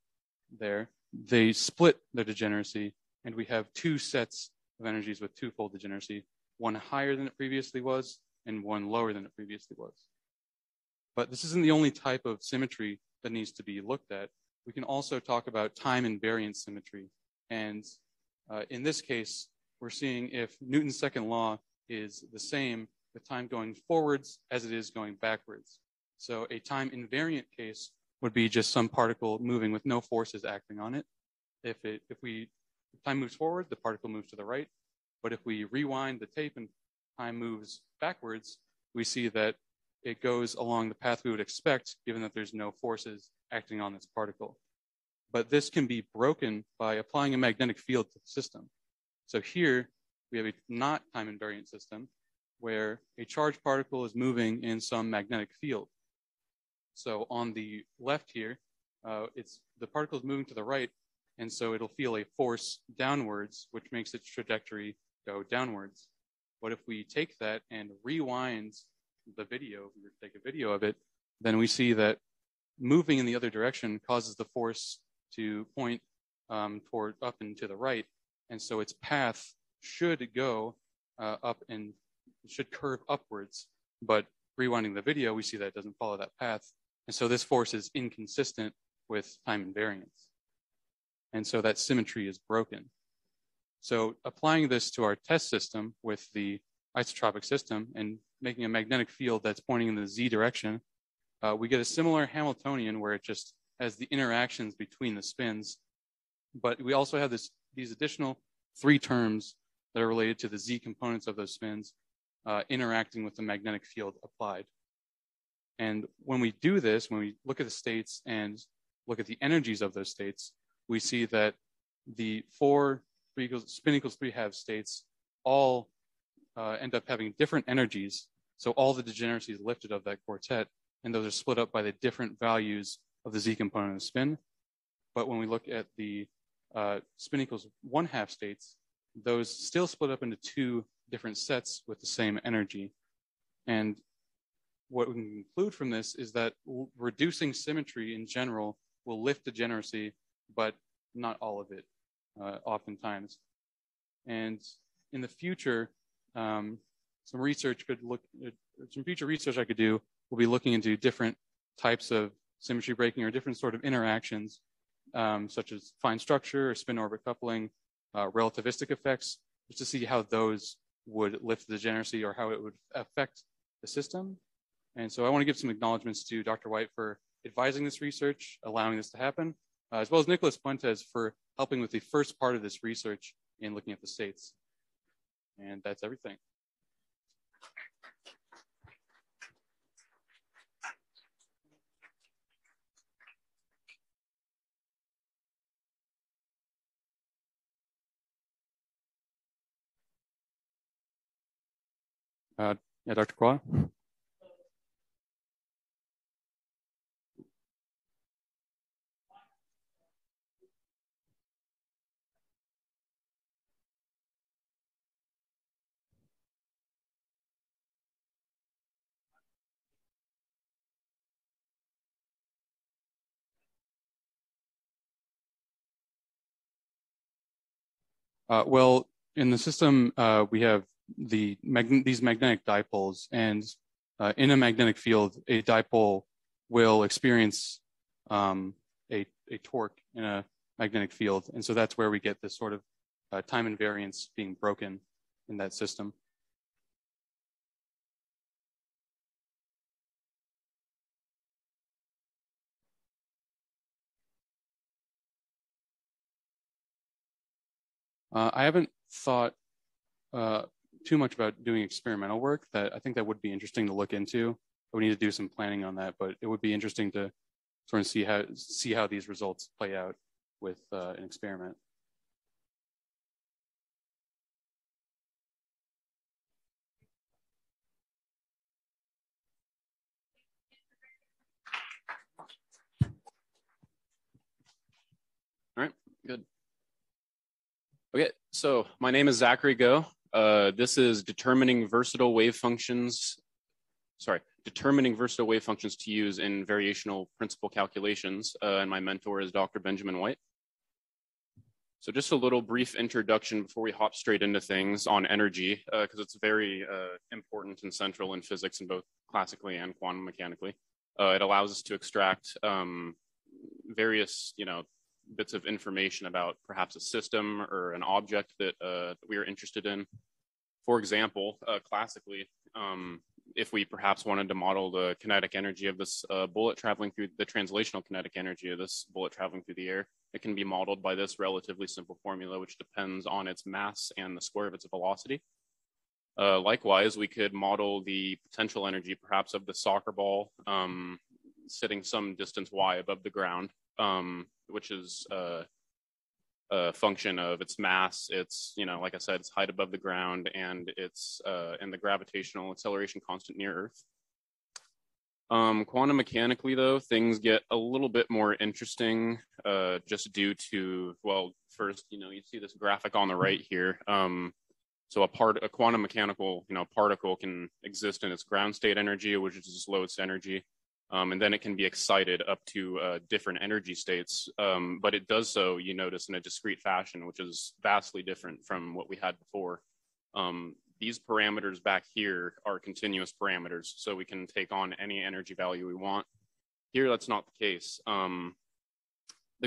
there, they split their degeneracy. And we have 2 sets of energies with 2-fold degeneracy, one higher than it previously was and one lower than it previously was. But this isn't the only type of symmetry that needs to be looked at. We can also talk about time invariant symmetry. And in this case, we're seeing if Newton's second law is the same with time going forwards as it is going backwards. So a time invariant case would be just some particle moving with no forces acting on it. If time moves forward, the particle moves to the right. But if we rewind the tape and time moves backwards, we see that it goes along the path we would expect, given that there's no forces acting on this particle. But this can be broken by applying a magnetic field to the system. So here we have a not time invariant system where a charged particle is moving in some magnetic field. So on the left here, it's the particle is moving to the right, and so it'll feel a force downwards, which makes its trajectory go downwards. But if we take that and rewind the video, if we were to take a video of it, then we see that moving in the other direction causes the force to point toward up and to the right. And so its path should go up and should curve upwards. But rewinding the video, we see that it doesn't follow that path. And so this force is inconsistent with time invariance. And so that symmetry is broken. So applying this to our test system with the isotropic system and making a magnetic field that's pointing in the Z direction, we get a similar Hamiltonian where it just has the interactions between the spins. But we also have these additional 3 terms that are related to the Z components of those spins interacting with the magnetic field applied. And when we do this, when we look at the states and look at the energies of those states, we see that the 4 spin equals 3/2 states all end up having different energies. So all the degeneracy is lifted of that quartet, and those are split up by the different values of the Z component of spin. But when we look at the spin equals 1/2 states, those still split up into 2 different sets with the same energy. And what we can conclude from this is that reducing symmetry in general will lift degeneracy, but not all of it, oftentimes. And in the future, some future research I could do will be looking into different types of symmetry breaking or different sort of interactions, such as fine structure or spin orbit coupling, relativistic effects, just to see how those would lift the degeneracy or how it would affect the system. And so I want to give some acknowledgments to Dr. White for advising this research, allowing this to happen, as well as Nicholas Fuentes for helping with the first part of this research in looking at the states. And that's everything. Yeah, Dr. Kwa? Well, in the system, we have these magnetic dipoles, and in a magnetic field, a dipole will experience a torque in a magnetic field. And so that's where we get this sort of time invariance being broken in that system. I haven't thought too much about doing experimental work. That I think that would be interesting to look into. I would need to do some planning on that, but it would be interesting to sort of see how these results play out with an experiment. All right, good. Okay, so my name is Zachary Goh. This is determining versatile wave functions to use in variational principal calculations. And my mentor is Dr. Benjamin White. So just a little brief introduction before we hop straight into things on energy, because it's very important and central in physics, in both classically and quantum mechanically. It allows us to extract various, bits of information about perhaps a system or an object that we are interested in. For example, classically, if we perhaps wanted to model the kinetic energy of this bullet traveling through the translational kinetic energy of this bullet traveling through the air, it can be modeled by this relatively simple formula, which depends on its mass and the square of its velocity. Likewise, we could model the potential energy perhaps of the soccer ball sitting some distance y above the ground, which is a function of its mass, its, like I said, its height above the ground, and its and the gravitational acceleration constant near Earth. Quantum mechanically, though, things get a little bit more interesting, just due to, well, first, you see this graphic on the right here. So a quantum mechanical, particle can exist in its ground state energy, which is its lowest energy. And then it can be excited up to different energy states, but it does so, you notice, in a discrete fashion, which is vastly different from what we had before. These parameters back here are continuous parameters, so we can take on any energy value we want. Here, that's not the case. The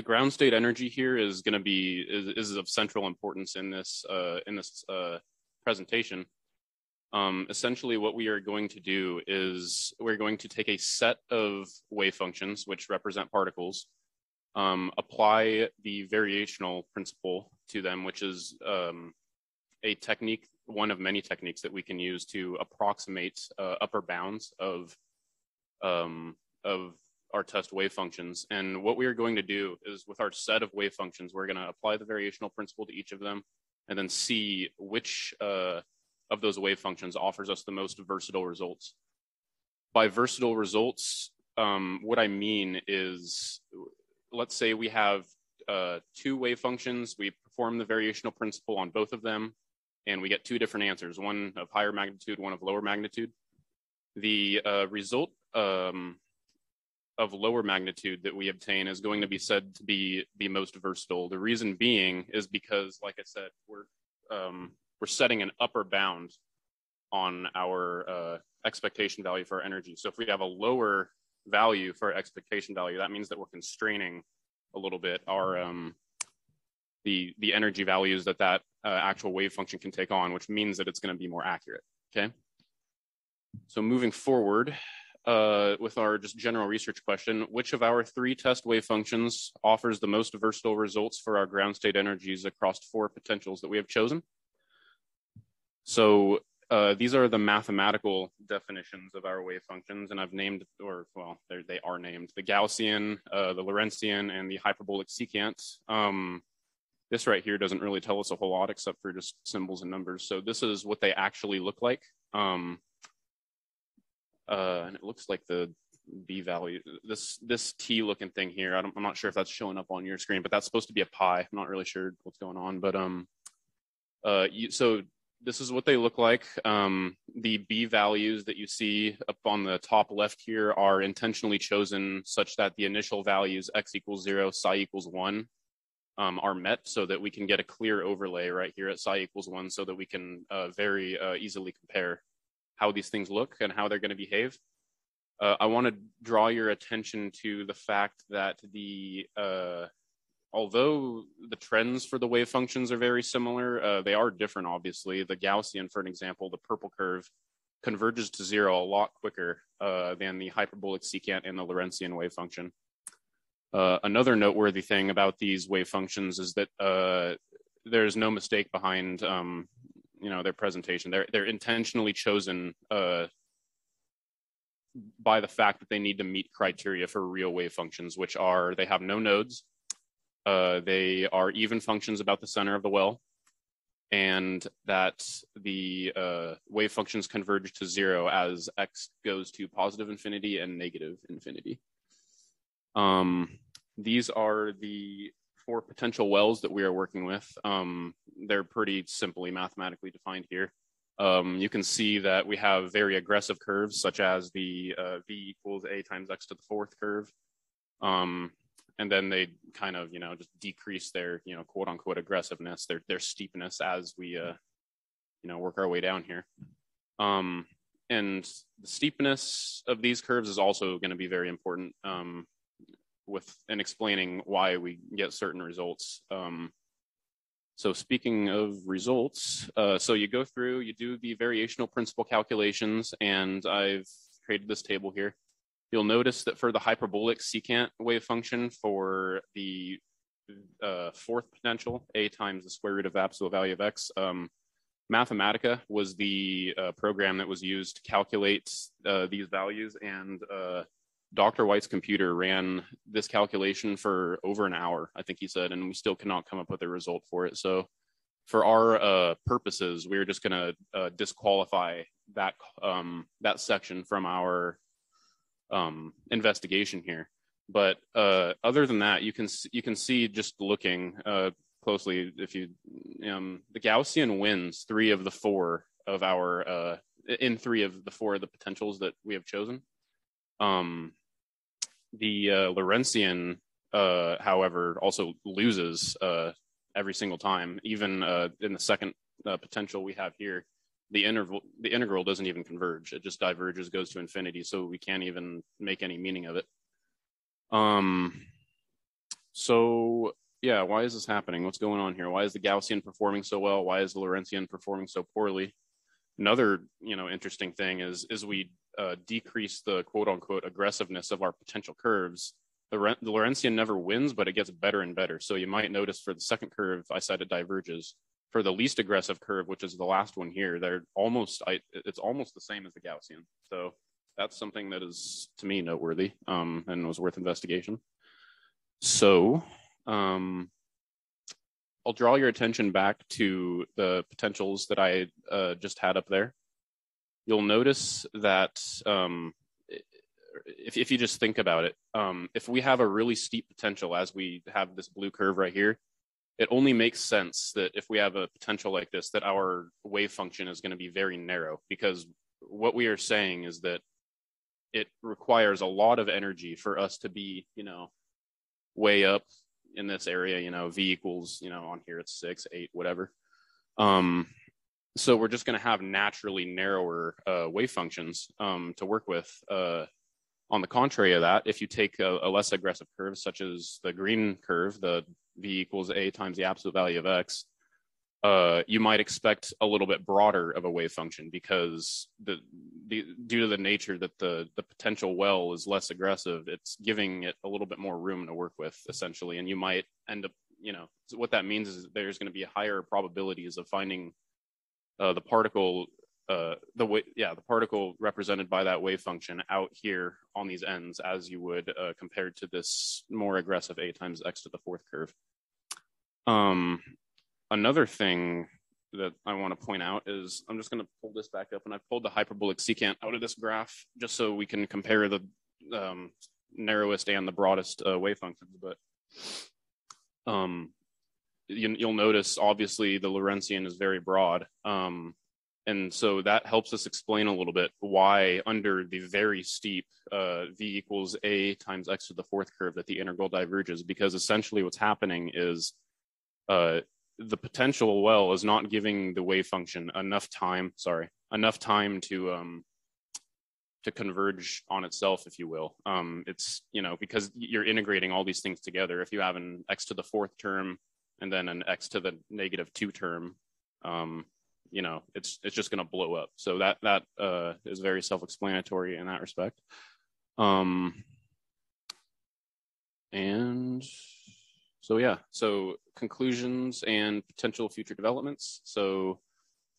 ground state energy here is going to be is of central importance in this presentation. Essentially, what we are going to do is we're going to take a set of wave functions, which represent particles, apply the variational principle to them, which is a technique, one of many techniques that we can use to approximate upper bounds of our test wave functions. And what we are going to do is, with our set of wave functions, we're going to apply the variational principle to each of them, and then see which of those wave functions offers us the most versatile results. By versatile results, what I mean is, let's say we have two wave functions, we perform the variational principle on both of them, and we get two different answers, one of higher magnitude, one of lower magnitude. The result of lower magnitude that we obtain is going to be said to be the most versatile. The reason being is because, like I said, we're setting an upper bound on our expectation value for our energy. So if we have a lower value for our expectation value, that means that we're constraining a little bit our the energy values that actual wave function can take on, which means that it's going to be more accurate. Okay. So moving forward with our just general research question, which of our three test wave functions offers the most versatile results for our ground state energies across four potentials that we have chosen? So these are the mathematical definitions of our wave functions, and I've named, or well, they are named, the Gaussian, the Lorentzian, and the hyperbolic secant. This right here doesn't really tell us a whole lot except for just symbols and numbers. So this is what they actually look like. And it looks like the B value, this T looking thing here, I'm not sure if that's showing up on your screen, but that's supposed to be a pi. I'm not really sure what's going on, but so this is what they look like. The B values that you see up on the top left here are intentionally chosen such that the initial values x equals 0, psi equals 1 are met so that we can get a clear overlay right here at psi = 1 so that we can very easily compare how these things look and how they're going to behave. I want to draw your attention to the fact that the although the trends for the wave functions are very similar, they are different, obviously. The Gaussian, for an example, the purple curve converges to zero a lot quicker than the hyperbolic secant and the Lorentzian wave function. Another noteworthy thing about these wave functions is that there's no mistake behind you know, their presentation. They're intentionally chosen by the fact that they need to meet criteria for real wave functions, which are they have no nodes, they are even functions about the center of the well, and that the wave functions converge to zero as x goes to +infinity and -infinity. These are the 4 potential wells that we are working with. They're pretty simply mathematically defined here. You can see that we have very aggressive curves, such as the V = a × x⁴ curve. And then they kind of, you know, just decrease their, you know, quote unquote aggressiveness, their steepness as we, you know, work our way down here. And the steepness of these curves is also going to be very important in explaining why we get certain results. So speaking of results, so you go through, you do the variational principal calculations, and I've created this table here. You'll notice that for the hyperbolic secant wave function for the 4th potential, a × the square root of absolute value of x, Mathematica was the program that was used to calculate these values, and Dr. White's computer ran this calculation for over an hour, I think he said, and we still cannot come up with a result for it. So for our purposes, we're just gonna disqualify that, that section from our investigation here. But other than that, you can see, just looking closely, if you the Gaussian wins 3 of the 4 of our in 3 of the 4 of the potentials that we have chosen. The Lorentzian, however, also loses every single time. Even in the 2nd potential we have here, the integral doesn't even converge. It just diverges, goes to infinity, so we can't even make any meaning of it. So yeah, why is this happening? What's going on here? Why is the Gaussian performing so well? Why is the Lorentzian performing so poorly? Another, you know, interesting thing is we decrease the quote-unquote aggressiveness of our potential curves. The Lorentzian never wins, but it gets better and better. So you might notice for the 2nd curve, I said it diverges. For the least aggressive curve, which is the last one here, they're almost, it's almost the same as the Gaussian. So that's something that is, to me, noteworthy and was worth investigation. So I'll draw your attention back to the potentials that I just had up there. You'll notice that if you just think about it, if we have a really steep potential, as we have this blue curve right here, it only makes sense that if we have a potential like this, that our wave function is going to be very narrow, because what we are saying is that it requires a lot of energy for us to be, you know, way up in this area, you know, V = you know, on here it's 6, 8, whatever. So we're just going to have naturally narrower wave functions to work with. On the contrary of that, if you take a less aggressive curve, such as the green curve, the V = a × the absolute value of x, you might expect a little bit broader of a wave function, because due to the nature that the potential well is less aggressive, it's giving it a little bit more room to work with, essentially. And you might end up, you know, so what that means is there's going to be higher probabilities of finding the particle, the particle represented by that wave function out here on these ends, as you would compared to this more aggressive a × x⁴ curve. Another thing that I want to point out is, I'm just going to pull this back up, and I pulled the hyperbolic secant out of this graph just so we can compare the narrowest and the broadest wave functions. But you'll notice, obviously, the Lorentzian is very broad. And so that helps us explain a little bit why, under the very steep V = a × x⁴ curve, that the integral diverges, because essentially what's happening is the potential well is not giving the wave function enough time, to converge on itself, if you will. It's, you know, because you're integrating all these things together. If you have an x⁴ term and then an x⁻² term, you know, it's just going to blow up. So that is very self-explanatory in that respect. And so, yeah, so conclusions and potential future developments. So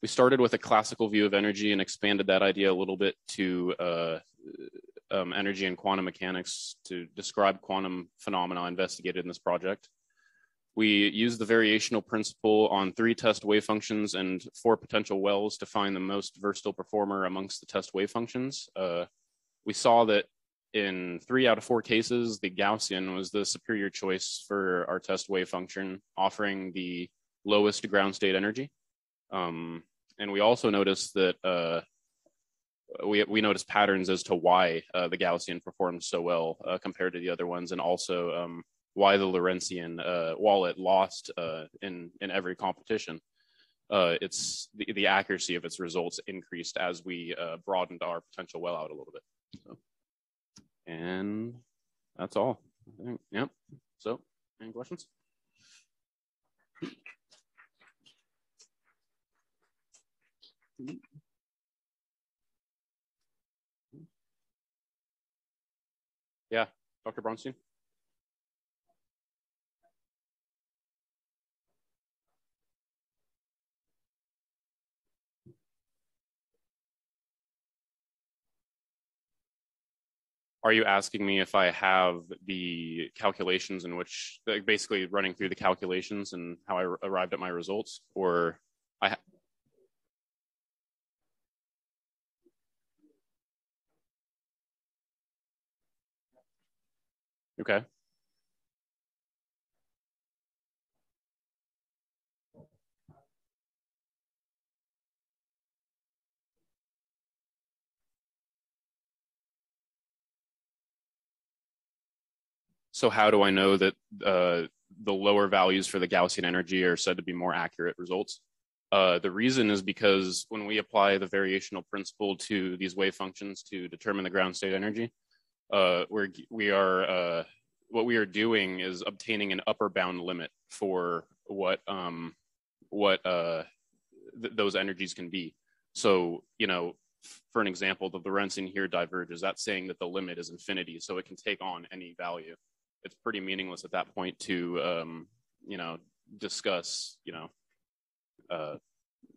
we started with a classical view of energy and expanded that idea a little bit to energy and quantum mechanics to describe quantum phenomena investigated in this project. We used the variational principle on 3 test wave functions and 4 potential wells to find the most versatile performer amongst the test wave functions. We saw that in 3 out of 4 cases, the Gaussian was the superior choice for our test wave function, offering the lowest ground state energy. And we also noticed that we noticed patterns as to why the Gaussian performed so well compared to the other ones, and also why the Lorentzian, while it lost in every competition, it's the accuracy of its results increased as we broadened our potential well out a little bit. So, and that's all, I think. Yep. So, any questions? Yeah, Dr. Bronstein. Are you asking me if I have the calculations in which, like, basically running through the calculations and how I arrived at my results, or I? Okay. So how do I know that the lower values for the Gaussian energy are said to be more accurate results? The reason is because when we apply the variational principle to these wave functions to determine the ground state energy, what we are doing is obtaining an upper bound limit for what those energies can be. So, you know, for an example, the Lorentzian here diverges. That's saying that the limit is infinity, so it can take on any value. It's pretty meaningless at that point to, you know, discuss, you know,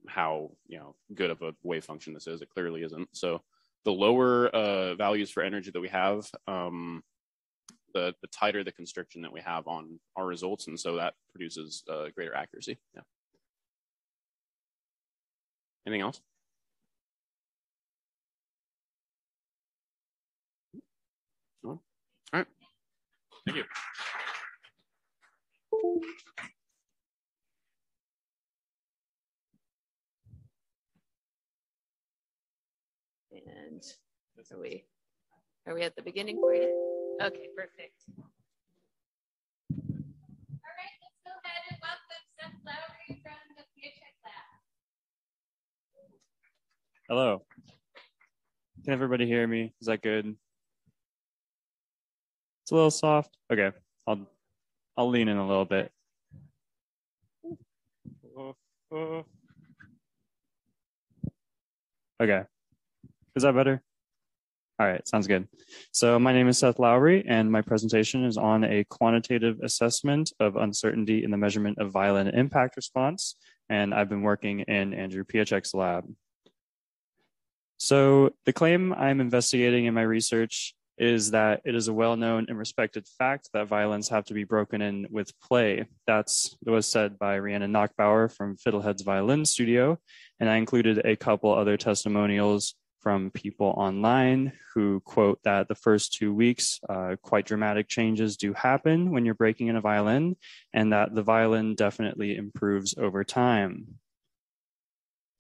how, you know, good of a wave function this is. It clearly isn't. So the lower values for energy that we have, the tighter the constriction that we have on our results, and so that produces greater accuracy. Yeah. Anything else? No? All right. Thank you. And are we at the beginning for you? Okay, perfect. All right, let's go ahead and welcome Seth Lowery from the Piacsek Lab. Hello. Can everybody hear me? Is that good? It's a little soft. Okay, I'll lean in a little bit. Okay. Is that better? All right, sounds good. So my name is Seth Lowery, and my presentation is on a quantitative assessment of uncertainty in the measurement of violent impact response. And I've been working in Andrew Piacsek's lab. So the claim I'm investigating in my research is that it is a well-known and respected fact that violins have to be broken in with play. That's what was said by Rhiannon Knockbauer from Fiddlehead's Violin Studio. And I included a couple other testimonials from people online who quote that the first 2 weeks, quite dramatic changes do happen when you're breaking in a violin, and that the violin definitely improves over time.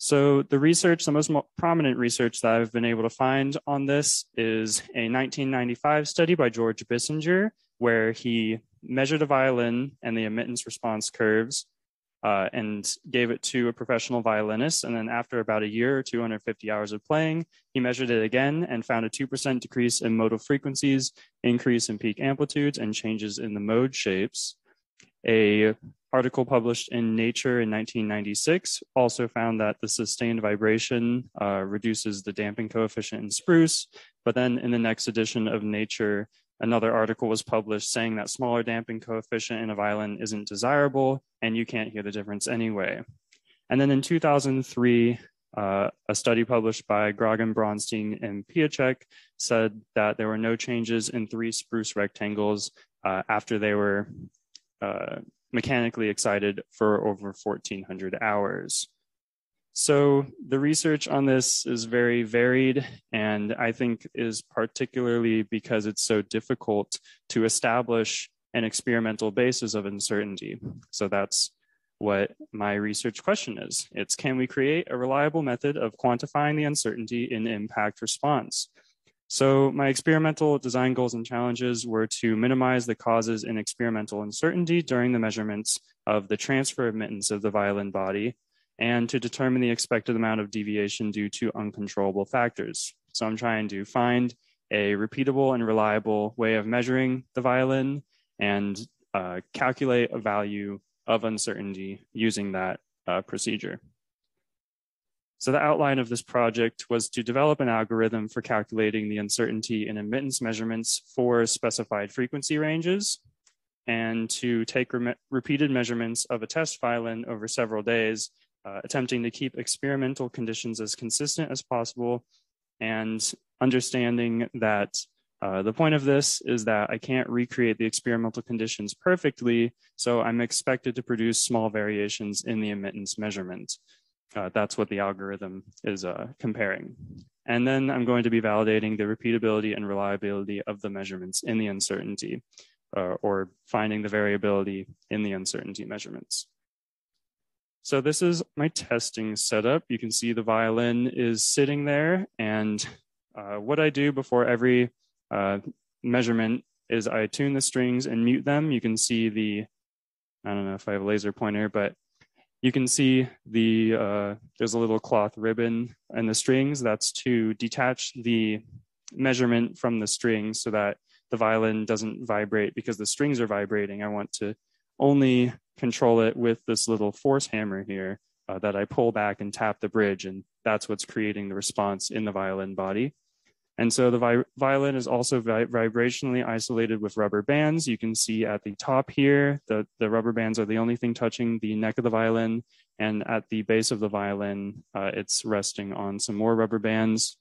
So the research, the most prominent research that I've been able to find on this is a 1995 study by George Bissinger, where he measured a violin and the emittance response curves and gave it to a professional violinist. And then after about a year, 250 hours of playing, he measured it again and found a 2% decrease in modal frequencies, increase in peak amplitudes, and changes in the mode shapes. An article published in Nature in 1996 also found that the sustained vibration reduces the damping coefficient in spruce. But then in the next edition of Nature, another article was published saying that smaller damping coefficient in a violin isn't desirable and you can't hear the difference anyway. And then in 2003, a study published by Grogan, Bronstein, and Piacsek said that there were no changes in 3 spruce rectangles after they were mechanically excited for over 1,400 hours. So the research on this is very varied, and I think is particularly because it's so difficult to establish an experimental basis of uncertainty. So that's what my research question is. It's, can we create a reliable method of quantifying the uncertainty in impact response? So my experimental design goals and challenges were to minimize the causes in experimental uncertainty during the measurements of the transfer admittance of the violin body, and to determine the expected amount of deviation due to uncontrollable factors. So I'm trying to find a repeatable and reliable way of measuring the violin and calculate a value of uncertainty using that procedure. So the outline of this project was to develop an algorithm for calculating the uncertainty in admittance measurements for specified frequency ranges, and to take repeated measurements of a test violin over several days, attempting to keep experimental conditions as consistent as possible, and understanding that the point of this is that I can't recreate the experimental conditions perfectly, so I'm expected to produce small variations in the admittance measurement. That's what the algorithm is comparing. And then I'm going to be validating the repeatability and reliability of the measurements in the uncertainty, or finding the variability in the uncertainty measurements. So this is my testing setup. You can see the violin is sitting there, and what I do before every measurement is I tune the strings and mute them. You can see the, I don't know if I have a laser pointer, but you can see the, there's a little cloth ribbon and the strings. That's to detach the measurement from the strings so that the violin doesn't vibrate because the strings are vibrating. I want to only control it with this little force hammer here that I pull back and tap the bridge, and that's what's creating the response in the violin body. And so the violin is also vibrationally isolated with rubber bands. You can see at the top here, the rubber bands are the only thing touching the neck of the violin, and at the base of the violin, it's resting on some more rubber bands.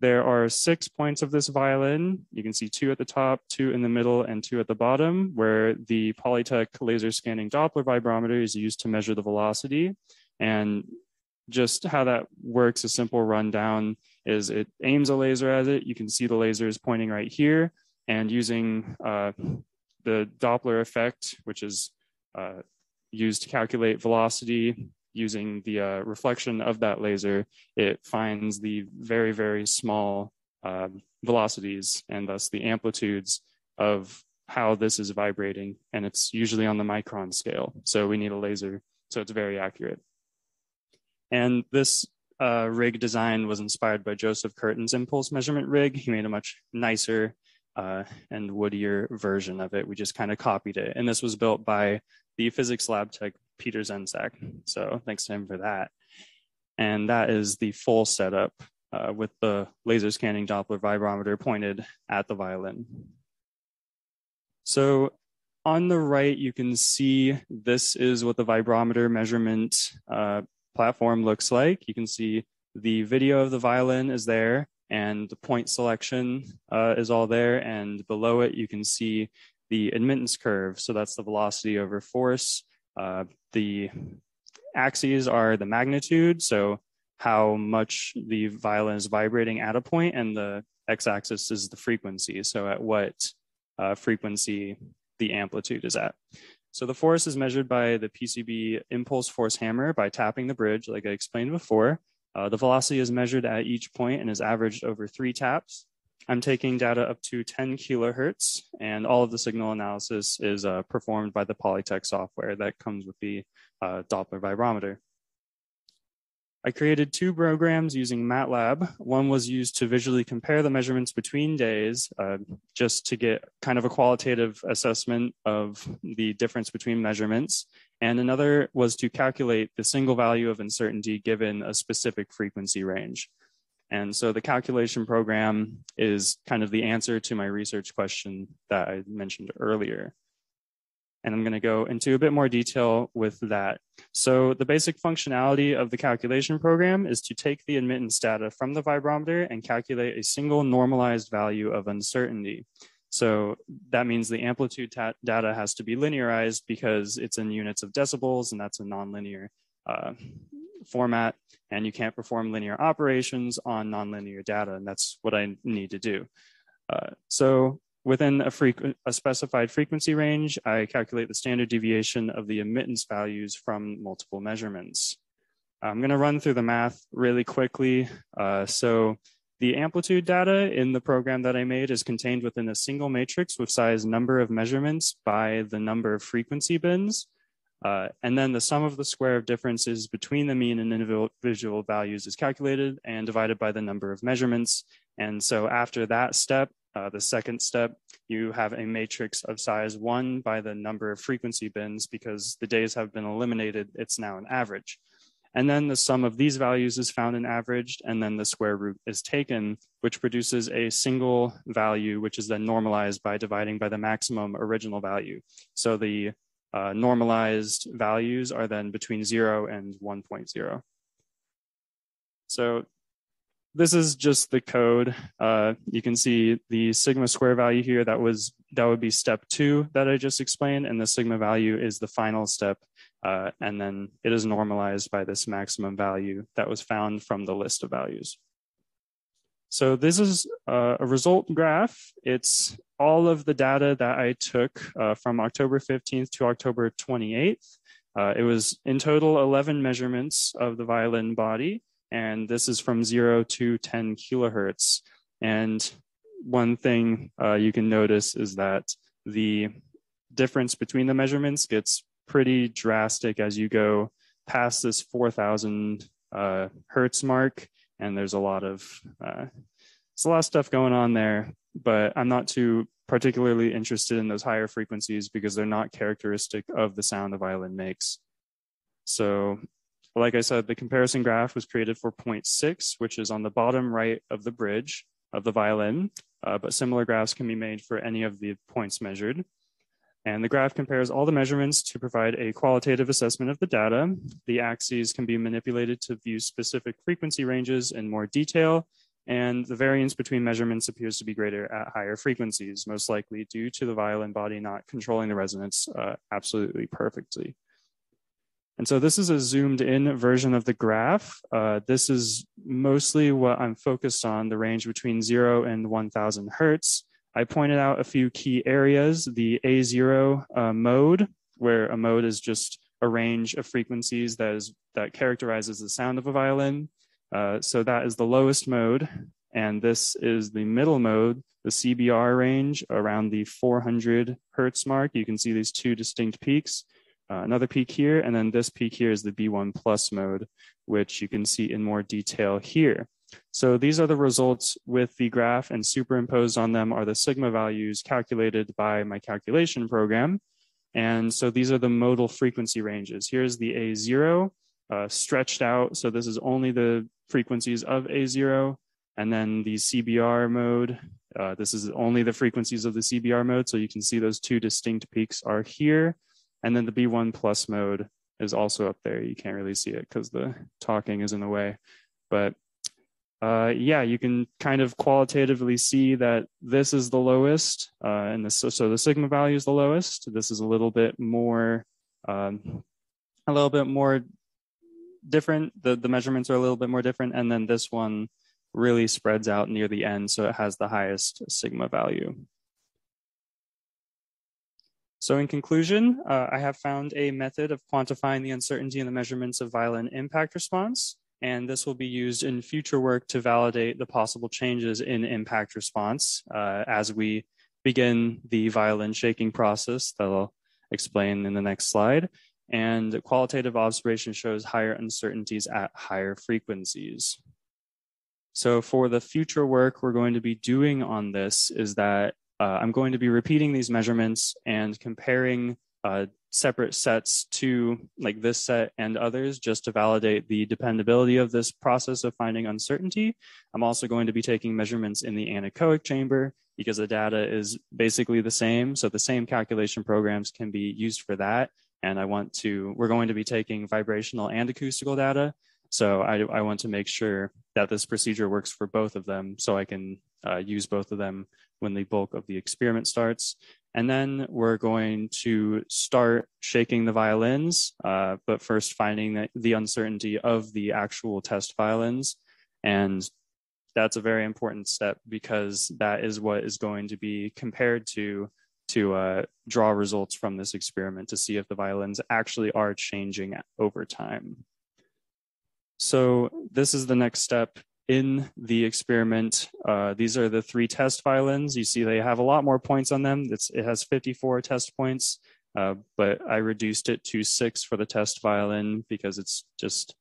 There are 6 points of this violin. You can see 2 at the top, 2 in the middle, and 2 at the bottom, where the Polytech laser scanning Doppler vibrometer is used to measure the velocity. And just how that works, a simple rundown is it aims a laser at it. You can see the laser is pointing right here, and using the Doppler effect, which is used to calculate velocity, using the reflection of that laser, it finds the very, very small velocities and thus the amplitudes of how this is vibrating. And it's usually on the micron scale. So we need a laser, so it's very accurate. And this rig design was inspired by Joseph Curtin's impulse measurement rig. He made a much nicer and woodier version of it. We just kind of copied it. And this was built by the physics lab tech Peter Zenzak. So thanks to him for that. And that is the full setup with the laser scanning Doppler vibrometer pointed at the violin. So on the right, you can see this is what the vibrometer measurement platform looks like. You can see the video of the violin is there, and the point selection is all there. And below it, you can see the admittance curve. So that's the velocity over force. The axes are the magnitude, so how much the violin is vibrating at a point, and the x-axis is the frequency, so at what frequency the amplitude is at. So the force is measured by the PCB impulse force hammer by tapping the bridge, like I explained before. The velocity is measured at each point and is averaged over 3 taps. I'm taking data up to 10 kilohertz, and all of the signal analysis is performed by the Polytech software that comes with the Doppler vibrometer. I created two programs using MATLAB. One was used to visually compare the measurements between days, just to get kind of a qualitative assessment of the difference between measurements. And another was to calculate the single value of uncertainty given a specific frequency range. And so the calculation program is kind of the answer to my research question that I mentioned earlier. And I'm going to go into a bit more detail with that. So the basic functionality of the calculation program is to take the admittance data from the vibrometer and calculate a single normalized value of uncertainty. So that means the amplitude data has to be linearized because it's in units of decibels, and that's a nonlinear format, and you can't perform linear operations on nonlinear data, and that's what I need to do. So within a specified frequency range, I calculate the standard deviation of the admittance values from multiple measurements. I'm going to run through the math really quickly. So the amplitude data in the program that I made is contained within a single matrix with size number of measurements by the number of frequency bins. And then the sum of the square of differences between the mean and individual values is calculated and divided by the number of measurements. And so after that step, the second step, you have a matrix of size 1 by the number of frequency bins because the days have been eliminated. It's now an average. And then the sum of these values is found and averaged, and then the square root is taken, which produces a single value, which is then normalized by dividing by the maximum original value. So the normalized values are then between 0 and 1.0. So this is just the code. You can see the sigma square value here. That would be step 2 that I just explained, and the sigma value is the final step. And then it is normalized by this maximum value that was found from the list of values. So this is a result graph. It's all of the data that I took from October 15th to October 28th. It was in total 11 measurements of the violin body, and this is from 0 to 10 kilohertz. And one thing you can notice is that the difference between the measurements gets pretty drastic as you go past this 4,000 hertz mark. And there's a lot of stuff going on there, but I'm not too particularly interested in those higher frequencies because they're not characteristic of the sound the violin makes. So like I said, the comparison graph was created for 0.6, which is on the bottom right of the bridge of the violin, but similar graphs can be made for any of the points measured. And the graph compares all the measurements to provide a qualitative assessment of the data. The axes can be manipulated to view specific frequency ranges in more detail, and the variance between measurements appears to be greater at higher frequencies, most likely due to the violin body not controlling the resonance absolutely perfectly. And so this is a zoomed in version of the graph. This is mostly what I'm focused on, the range between 0 and 1,000 hertz. I pointed out a few key areas, the A0 mode, where a mode is just a range of frequencies that characterizes the sound of a violin. So that is the lowest mode. And this is the middle mode, the CBR range around the 400 hertz mark. You can see these two distinct peaks, another peak here, and then this peak here is the B1 plus mode, which you can see in more detail here. So these are the results with the graph, and superimposed on them are the sigma values calculated by my calculation program. And so these are the modal frequency ranges. Here's the A0 stretched out. So this is only the frequencies of A0, and then the CBR mode. This is only the frequencies of the CBR mode. So you can see those two distinct peaks are here. And then the B1 plus mode is also up there. You can't really see it because the talking is in the way, but yeah, you can kind of qualitatively see that this is the lowest, and so the sigma value is the lowest. This is a little bit more different. The measurements are a little bit more different, and then this one really spreads out near the end, so it has the highest sigma value. So in conclusion, I have found a method of quantifying the uncertainty in the measurements of violin impact response. and this will be used in future work to validate the possible changes in impact response as we begin the violin shaking process that I'll explain in the next slide. And qualitative observation shows higher uncertainties at higher frequencies. So for the future work we're going to be doing on this is that I'm going to be repeating these measurements and comparing separate sets to like this set and others just to validate the dependability of this process of finding uncertainty. I'm also going to be taking measurements in the anechoic chamber because the data is basically the same. So the same calculation programs can be used for that. And we're going to be taking vibrational and acoustical data. So I want to make sure that this procedure works for both of them so I can use both of them when the bulk of the experiment starts. And then we're going to start shaking the violins, but first finding the uncertainty of the actual test violins. And that's a very important step because that is what is going to be compared to draw results from this experiment to see if the violins actually are changing over time. So this is the next step in the experiment. These are the 3 test violins. You see they have a lot more points on them. It has 54 test points, but I reduced it to 6 for the test violin because it's just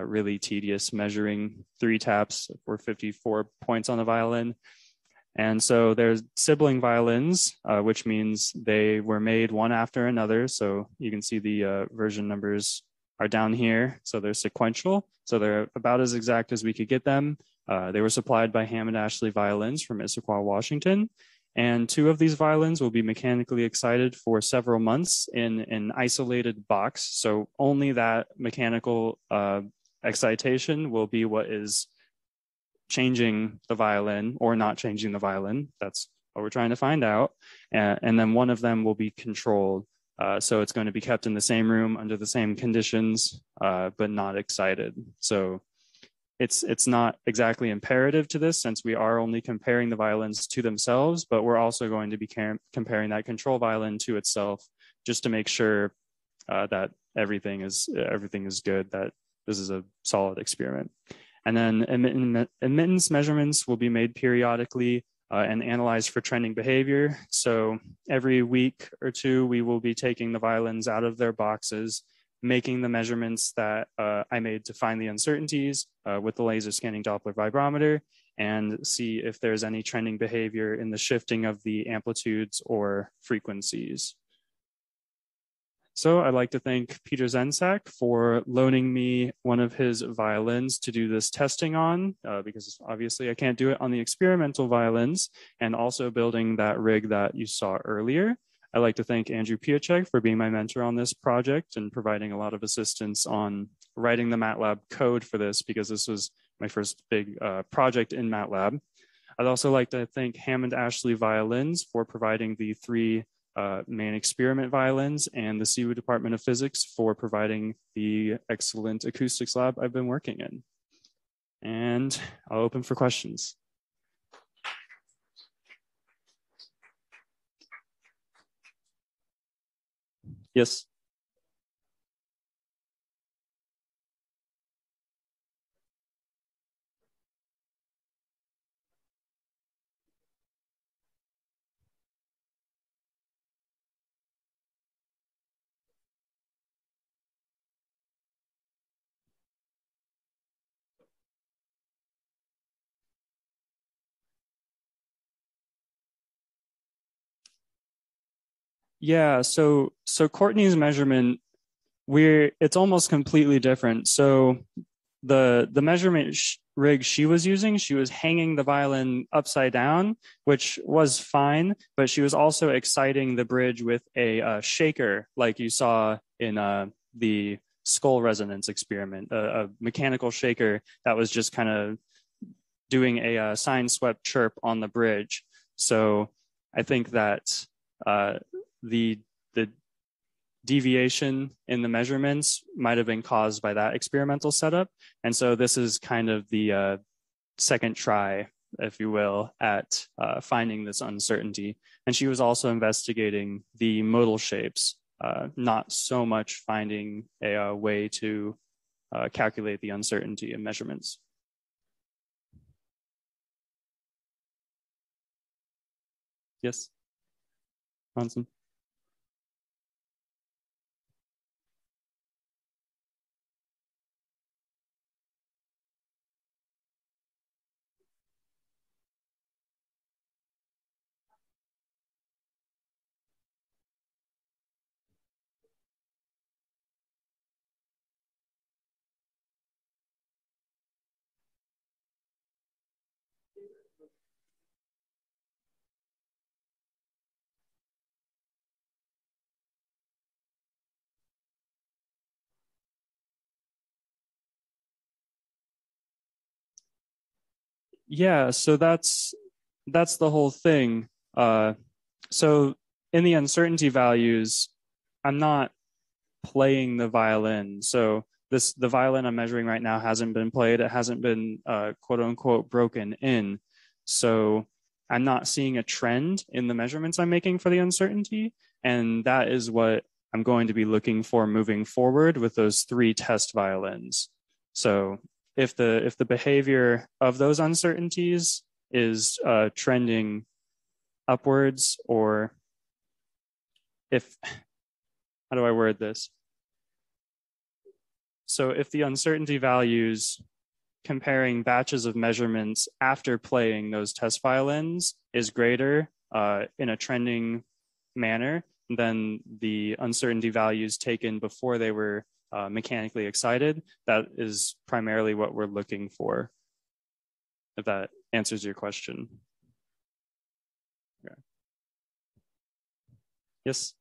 really tedious measuring 3 taps for 54 points on a violin. And so there's sibling violins, which means they were made one after another. So you can see the version numbers are down here. So they're sequential. So they're about as exact as we could get them. They were supplied by Hammond Ashley violins from Issaquah, Washington. And 2 of these violins will be mechanically excited for several months in an isolated box. So only that mechanical excitation will be what is changing the violin or not changing the violin. That's what we're trying to find out. And then one of them will be controlled. So it's going to be kept in the same room under the same conditions, but not excited. So it's not exactly imperative to this since we are only comparing the violins to themselves, but we're also going to be comparing that control violin to itself just to make sure that everything is good, that this is a solid experiment. And then emittance measurements will be made periodically and analyzed for trending behavior. So every week or 2, we will be taking the violins out of their boxes, making the measurements that I made to find the uncertainties with the laser scanning Doppler vibrometer and see if there's any trending behavior in the shifting of the amplitudes or frequencies. So I'd like to thank Peter Zenzak for loaning me one of his violins to do this testing on, because obviously I can't do it on the experimental violins, and also building that rig that you saw earlier. I'd like to thank Andrew Piacsek for being my mentor on this project and providing a lot of assistance on writing the MATLAB code for this, because this was my first big project in MATLAB. I'd also like to thank Hammond Ashley Violins for providing the 3 main experiment violins and the CU Department of Physics for providing the excellent acoustics lab I've been working in. And I'll open for questions. Yes. Yeah, so Courtney's measurement, it's almost completely different. So the measurement rig she was using, she was hanging the violin upside down, which was fine, but she was also exciting the bridge with a shaker, like you saw in the skull resonance experiment, a mechanical shaker that was just kind of doing a sine-swept chirp on the bridge. So I think that the deviation in the measurements might have been caused by that experimental setup. And so this is kind of the second try, if you will, at finding this uncertainty. And she was also investigating the modal shapes, not so much finding a way to calculate the uncertainty of measurements. Yes, Hansen. Yeah, so that's the whole thing. So in the uncertainty values, I'm not playing the violin. So the violin I'm measuring right now hasn't been played. It hasn't been quote unquote broken in. So I'm not seeing a trend in the measurements I'm making for the uncertainty. And that is what I'm going to be looking for moving forward with those three test violins. So if the behavior of those uncertainties is trending upwards, or if, how do I word this? So if the uncertainty values comparing batches of measurements after playing those test violins is greater in a trending manner than the uncertainty values taken before they were mechanically excited, that is primarily what we're looking for, if that answers your question. Okay. Yes?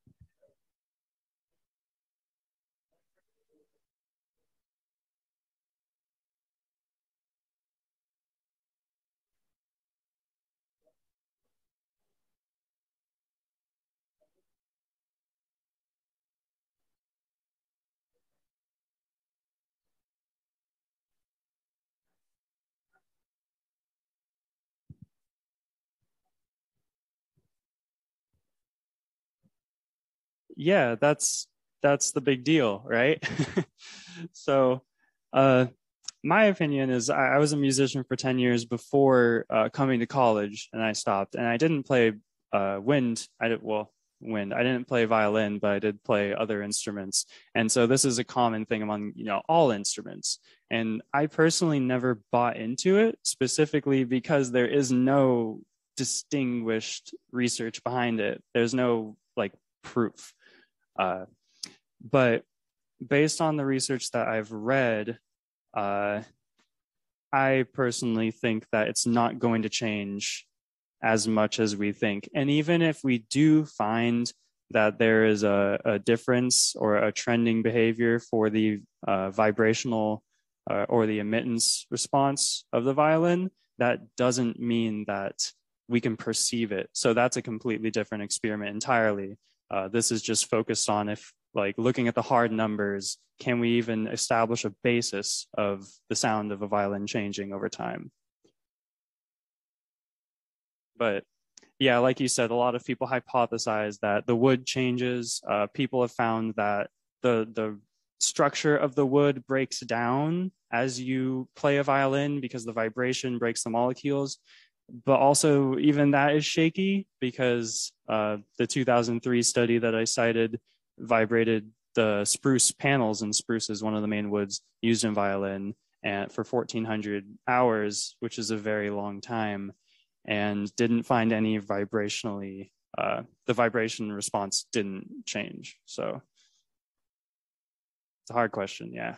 Yeah, that's the big deal, right? So my opinion is I was a musician for 10 years before coming to college, and I stopped, and I didn't play wind. I didn't play violin, but I did play other instruments. And so this is a common thing among, all instruments. And I personally never bought into it, specifically because there is no distinguished research behind it. There's no like proof. But based on the research that I've read, I personally think that it's not going to change as much as we think. And even if we do find that there is a difference or a trending behavior for the vibrational or the emittance response of the violin, that doesn't mean that we can perceive it. So that's a completely different experiment entirely. This is just focused on if, like, looking at the hard numbers, can we even establish a basis of the sound of a violin changing over time? But yeah, like you said, a lot of people hypothesize that the wood changes. People have found that the structure of the wood breaks down as you play a violin because the vibration breaks the molecules. But also, even that is shaky because the 2003 study that I cited vibrated the spruce panels, and spruce is one of the main woods used in violin, and for 1,400 hours, which is a very long time, and didn't find any vibrationally, the vibration response didn't change. So it's a hard question, yeah.